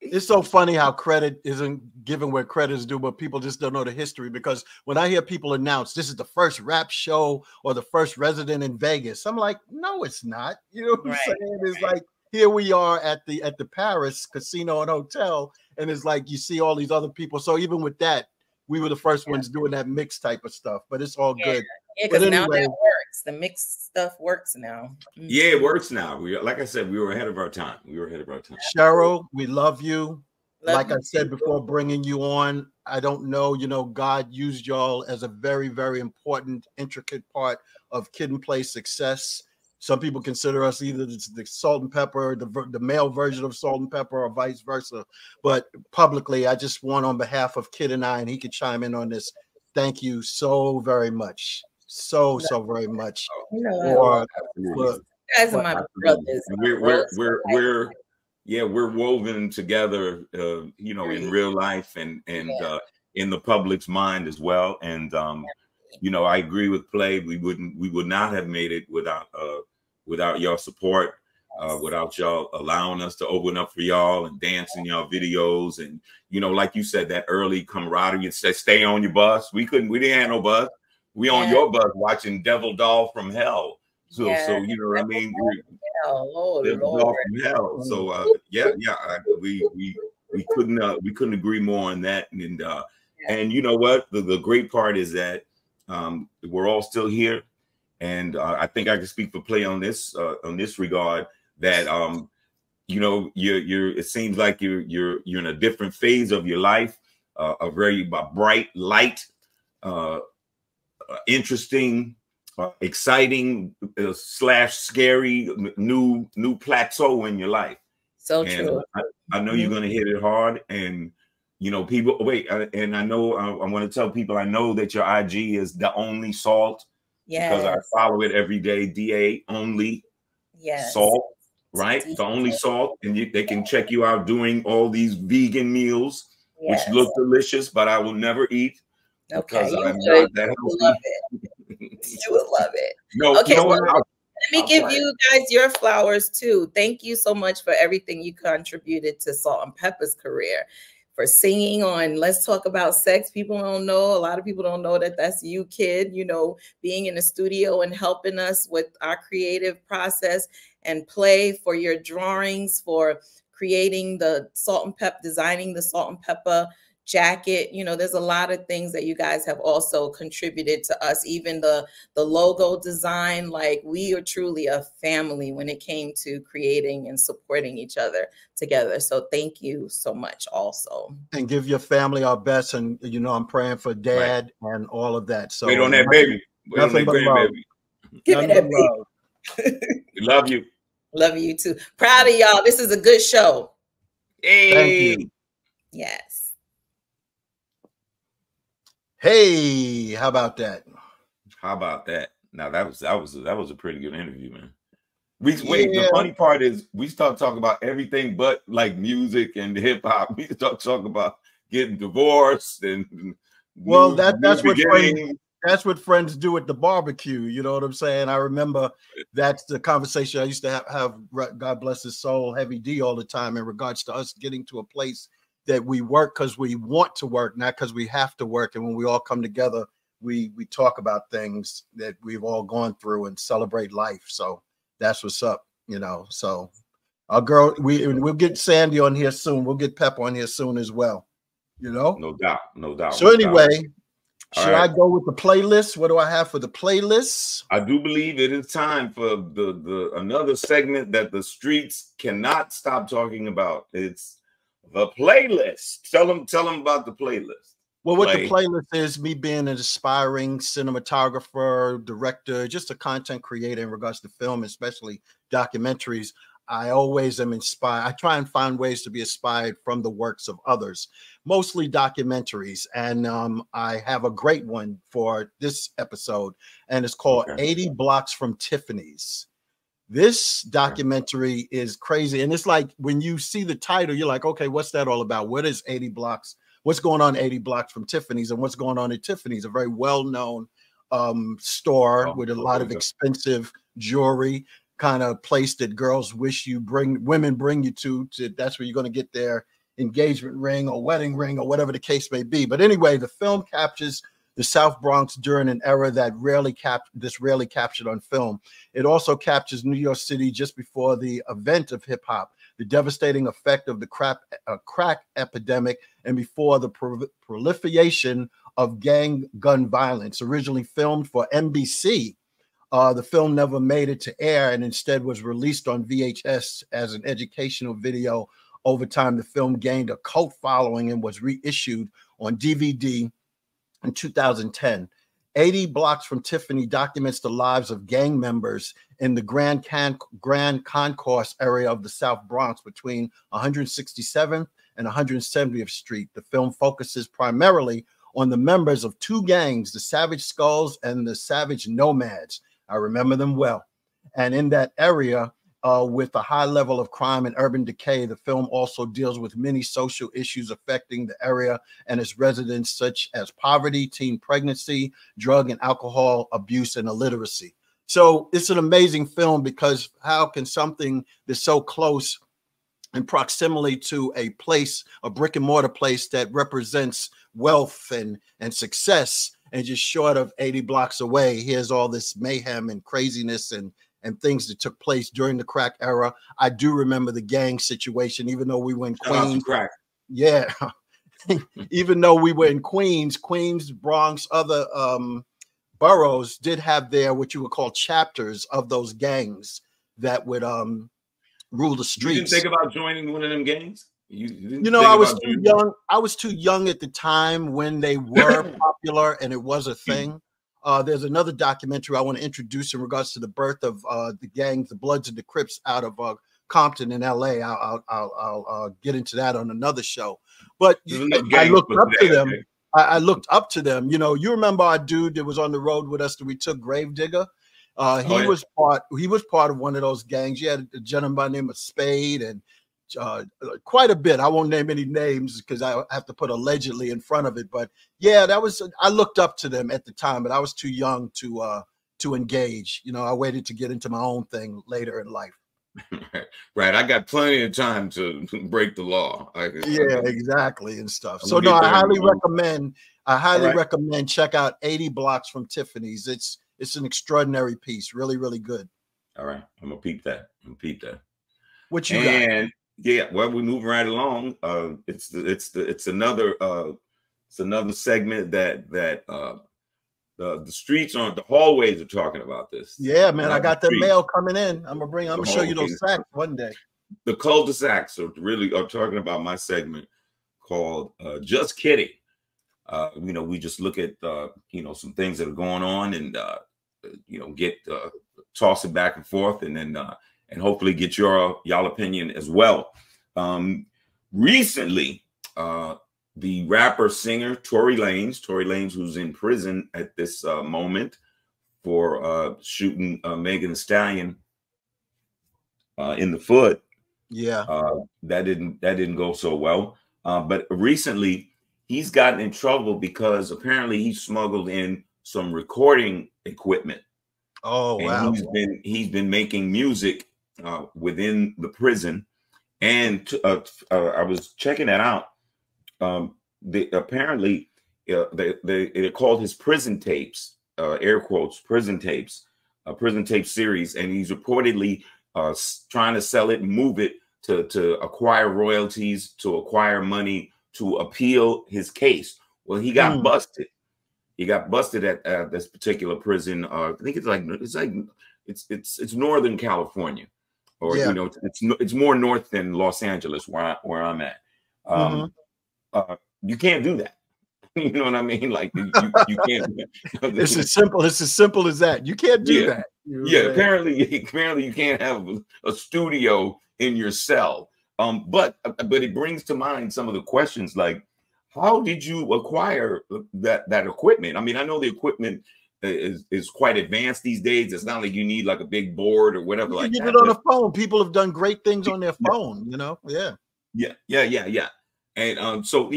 It's so funny how credit isn't given where credit is due, but people just don't know the history. Because when I hear people announce this is the first rap show or the first resident in Vegas, I'm like, no, it's not. You know what I'm saying? It's like, here we are at the Paris Casino and Hotel, and it's like you see all these other people. So even with that, we were the first ones doing that mix type of stuff, but it's all good. Yeah, because anyway, now that works. The mix stuff works now. Yeah, it works now. We, like I said, we were ahead of our time. We were ahead of our time. Cheryl, we love you. Like I said before, bringing you on, I don't know, you know, God used y'all as a very, very important, intricate part of Kid and Play success. Some people consider us either the Salt-N-Pepa, the male version of Salt-N-Pepa, or vice versa. But publicly, I just want on behalf of Kid and I, and he could chime in on this, thank you so very much. So very much. We're woven together, you know, in real life and in the public's mind as well. And, you know, I agree with Play. We would not have made it without, without y'all support, without y'all allowing us to open up for y'all and dance in y'all videos. And, you know, like you said, that early camaraderie and stay on your bus. We didn't have no bus. We on your bus watching Devil Doll from Hell. So, so you know what I mean? Devil Doll from Hell. So, we couldn't agree more on that. And you know what? The great part is that we're all still here. And I think I can speak for Play on this regard that you know, it seems like you're in a different phase of your life, a very bright, light, interesting, exciting / scary new plateau in your life. So true. I know you're gonna hit it hard, and you know people. I want to tell people. I know that your IG is the only Salt. Yes. Because I follow it every day. DA only Salt, right? The only Salt. And they can check you out doing all these vegan meals, which look delicious, but I will never eat. Okay. Because I'm not that healthy. You would love it. No, okay. No, well, let me give you guys your flowers too. Thank you so much for everything you contributed to Salt-N-Pepa's career. For singing on Let's Talk About Sex. People don't know, a lot of people don't know that that's you, Kid, you know, being in the studio and helping us with our creative process, and Play for your drawings, for creating the Salt-N-Pepa, designing the Salt-N-Pepa jacket. You know, there's a lot of things that you guys have also contributed to us, even the logo design. Like, we are truly a family when it came to creating and supporting each other together. So thank you so much also. And give your family our best. And, you know, I'm praying for Dad and all of that. So wait on that baby. Nothing but love. Give me that baby. We love you. Love you too. Proud of y'all. This is a good show. Hey. Thank you. Yes. Hey, how about that? How about that? Now that was a pretty good interview, man. The funny part is we start talking about everything but like music and hip hop. We start talking about getting divorced and that's what friends do at the barbecue. You know what I'm saying? I remember that's the conversation I used to have, God bless his soul, Heavy D all the time in regards to us getting to a place that we work because we want to work, not because we have to work. And when we all come together, we talk about things that we've all gone through and celebrate life. So that's what's up, you know. So our girl, we'll get Sandy on here soon. We'll get Peppa on here soon as well, you know. No doubt, no doubt. So anyway, should I go with the playlist? What do I have for the playlist? I do believe it is time for the another segment that the streets cannot stop talking about. It's the playlist. Tell them about the playlist. Well, what the playlist is, me being an aspiring cinematographer, director, just a content creator in regards to film, especially documentaries, I always am inspired. I try and find ways to be inspired from the works of others, mostly documentaries. And I have a great one for this episode, and it's called 80 Blocks from Tiffany's. This documentary is crazy. And it's like, when you see the title, you're like, okay, what's that all about? What is 80 Blocks? What's going on 80 Blocks from Tiffany's, and what's going on at Tiffany's, a very well-known store with a lot of expensive jewelry, kind of place that girls wish you women bring you to. That's where you're going to get their engagement ring or wedding ring or whatever the case may be. But anyway, the film captures the South Bronx during an era that rarely captured on film. It also captures New York City just before the event of hip hop, the devastating effect of the crack epidemic, and before the proliferation of gang gun violence. Originally filmed for NBC, the film never made it to air and instead was released on VHS as an educational video. Over time, the film gained a cult following and was reissued on DVD in 2010. 80 Blocks from Tiffany documents the lives of gang members in the Grand Concourse area of the South Bronx between 167th and 170th Street. The film focuses primarily on the members of two gangs, the Savage Skulls and the Savage Nomads. I remember them well. And in that area, with a high level of crime and urban decay, the film also deals with many social issues affecting the area and its residents, such as poverty, teen pregnancy, drug and alcohol abuse, and illiteracy. So it's an amazing film, because how can something that's so close in proximity to a place, a brick and mortar place that represents wealth and success, and just short of 80 blocks away, here's all this mayhem and craziness and things that took place during the crack era. I do remember the gang situation, even though we were in Queens. Crack. Yeah. Even though we were in Queens, Bronx, other boroughs did have their, what you would call, chapters of those gangs that would rule the streets. You didn't think about joining one of them gangs? You know, I was too young. I was too young at the time when they were popular and it was a thing. There's another documentary I want to introduce in regards to the birth of the gangs, the Bloods and the Crips, out of Compton in L.A. I'll get into that on another show. But I looked up to them. I looked up to them. You know, you remember our dude that was on the road with us that we took, Gravedigger? He was part of one of those gangs. You had a gentleman by the name of Spade and quite a bit. I won't name any names because I have to put allegedly in front of it. But yeah, that was, I looked up to them at the time, but I was too young to engage. You know, I waited to get into my own thing later in life. Right. I got plenty of time to break the law. Exactly. And stuff. So no, I highly recommend check out 80 Blocks from Tiffany's. It's an extraordinary piece. Really, really good. All right. I'm gonna peep that. What you got? Yeah, well, we move right along. It's another segment that the streets aren't, the hallways are talking about this. Yeah, man, I got that mail coming in. I'm gonna show you those sacks one day. The cul-de-sacs are talking about my segment called Just Kidding. You know, we just look at you know, some things that are going on and you know, get toss it back and forth, and then and hopefully get y'all opinion as well. Recently, the rapper singer Tory Lanez, who's in prison at this moment for shooting Megan Thee Stallion in the foot. Yeah, that didn't go so well. But recently, he's gotten in trouble because apparently he smuggled in some recording equipment. Oh, and wow! He's been making music within the prison, and I was checking that out. Apparently they called his prison tapes, air quotes, prison tapes, a prison tape series, and he's reportedly trying to sell it and move it to acquire royalties, to acquire money, to appeal his case. Well, he got busted. He got busted at this particular prison. I think it's Northern California. Or, yeah, you know, it's more north than Los Angeles, where I'm at. You can't do that. You know what I mean? Like, you can't. It's as simple. It's as simple as that. You can't do that. Yeah. Apparently, you can't have a studio in your cell. But it brings to mind some of the questions, like, how did you acquire that equipment? I mean, I know the equipment is quite advanced these days. It's not like you need like a big board or whatever. You like that. Even on the phone, people have done great things on their phone. You know, yeah. And so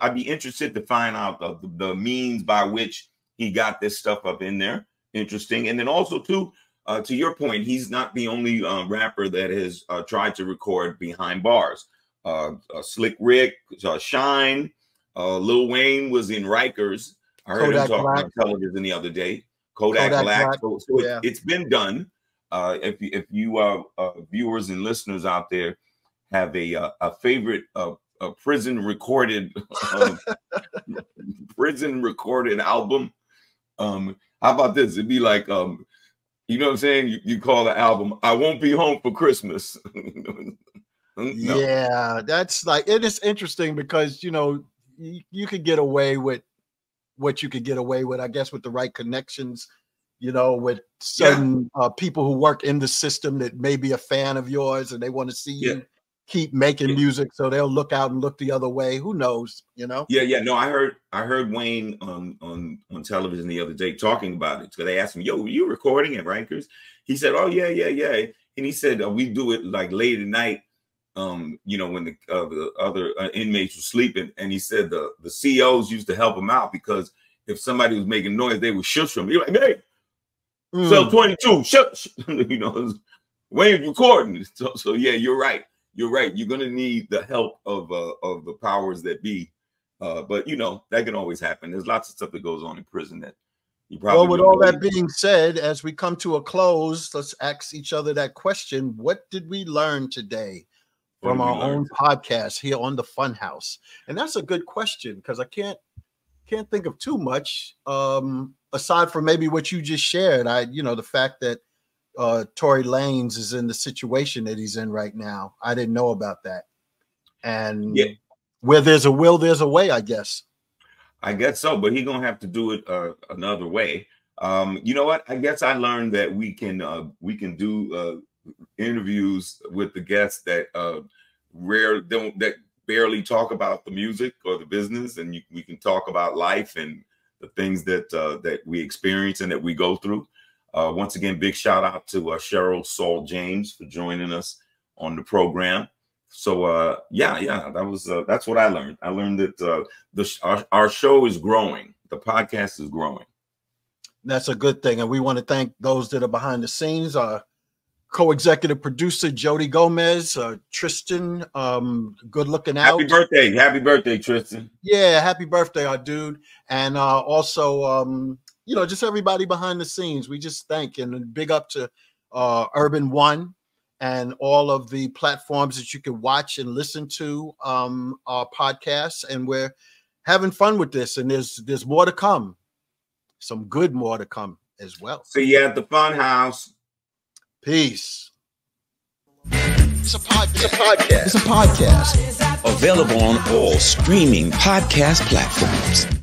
I'd be interested to find out the means by which he got this stuff up in there. Interesting. And then also too, to your point, he's not the only rapper that has tried to record behind bars. Slick Rick, Shine, Lil Wayne was in Rikers. I heard him talk on television the other day. Kodak Black. So yeah. It's been done. If you viewers and listeners out there have a favorite prison recorded prison recorded album, how about this? It'd be like, you know what I'm saying? You call the album "I Won't Be Home for Christmas." No. Yeah, that's like, it is interesting because, you know, you could get away with what you could get away with, I guess, with the right connections, you know, with certain people who work in the system that may be a fan of yours and they want to see you keep making music, so they'll look out and look the other way. Who knows, you know? Yeah. No, I heard Wayne on television the other day talking about it because they asked him, "Yo, were you recording at Rikers?" He said, "Oh yeah," and he said, "We do it like late at night." You know, when the other inmates were sleeping, and he said the COs used to help him out because if somebody was making noise, they would shush him. You're like, "Hey, cell 22, shush," you know, Wayne's recording. So yeah, you're right. You're gonna need the help of the powers that be, but you know that can always happen. There's lots of stuff that goes on in prison that you probably. Well, with all that being said, as we come to a close, let's ask each other that question: what did we learn today from our own podcast here on the Funhouse? And that's a good question because I can't think of too much aside from maybe what you just shared. The fact that Tory Lanez is in the situation that he's in right now. I didn't know about that. And where there's a will, there's a way, I guess. I guess so, but he's gonna have to do it another way. You know what? I guess I learned that we can do interviews with the guests that barely talk about the music or the business, and we can talk about life and the things that we experience and that we go through. Once again, big shout out to Cheryl Salt James for joining us on the program. So that's what I learned. I learned that our show is growing. The podcast is growing. That's a good thing, and we want to thank those that are behind the scenes. Co-executive producer Jody Gomez, Tristan, good looking out. Happy birthday, Tristan. Yeah, happy birthday, our dude. And also, just everybody behind the scenes. We just thank and big up to Urban One and all of the platforms that you can watch and listen to our podcasts. And we're having fun with this, and there's more to come, some good more to come as well. See you at the Funhouse. Peace. It's a podcast. Available on all streaming podcast platforms.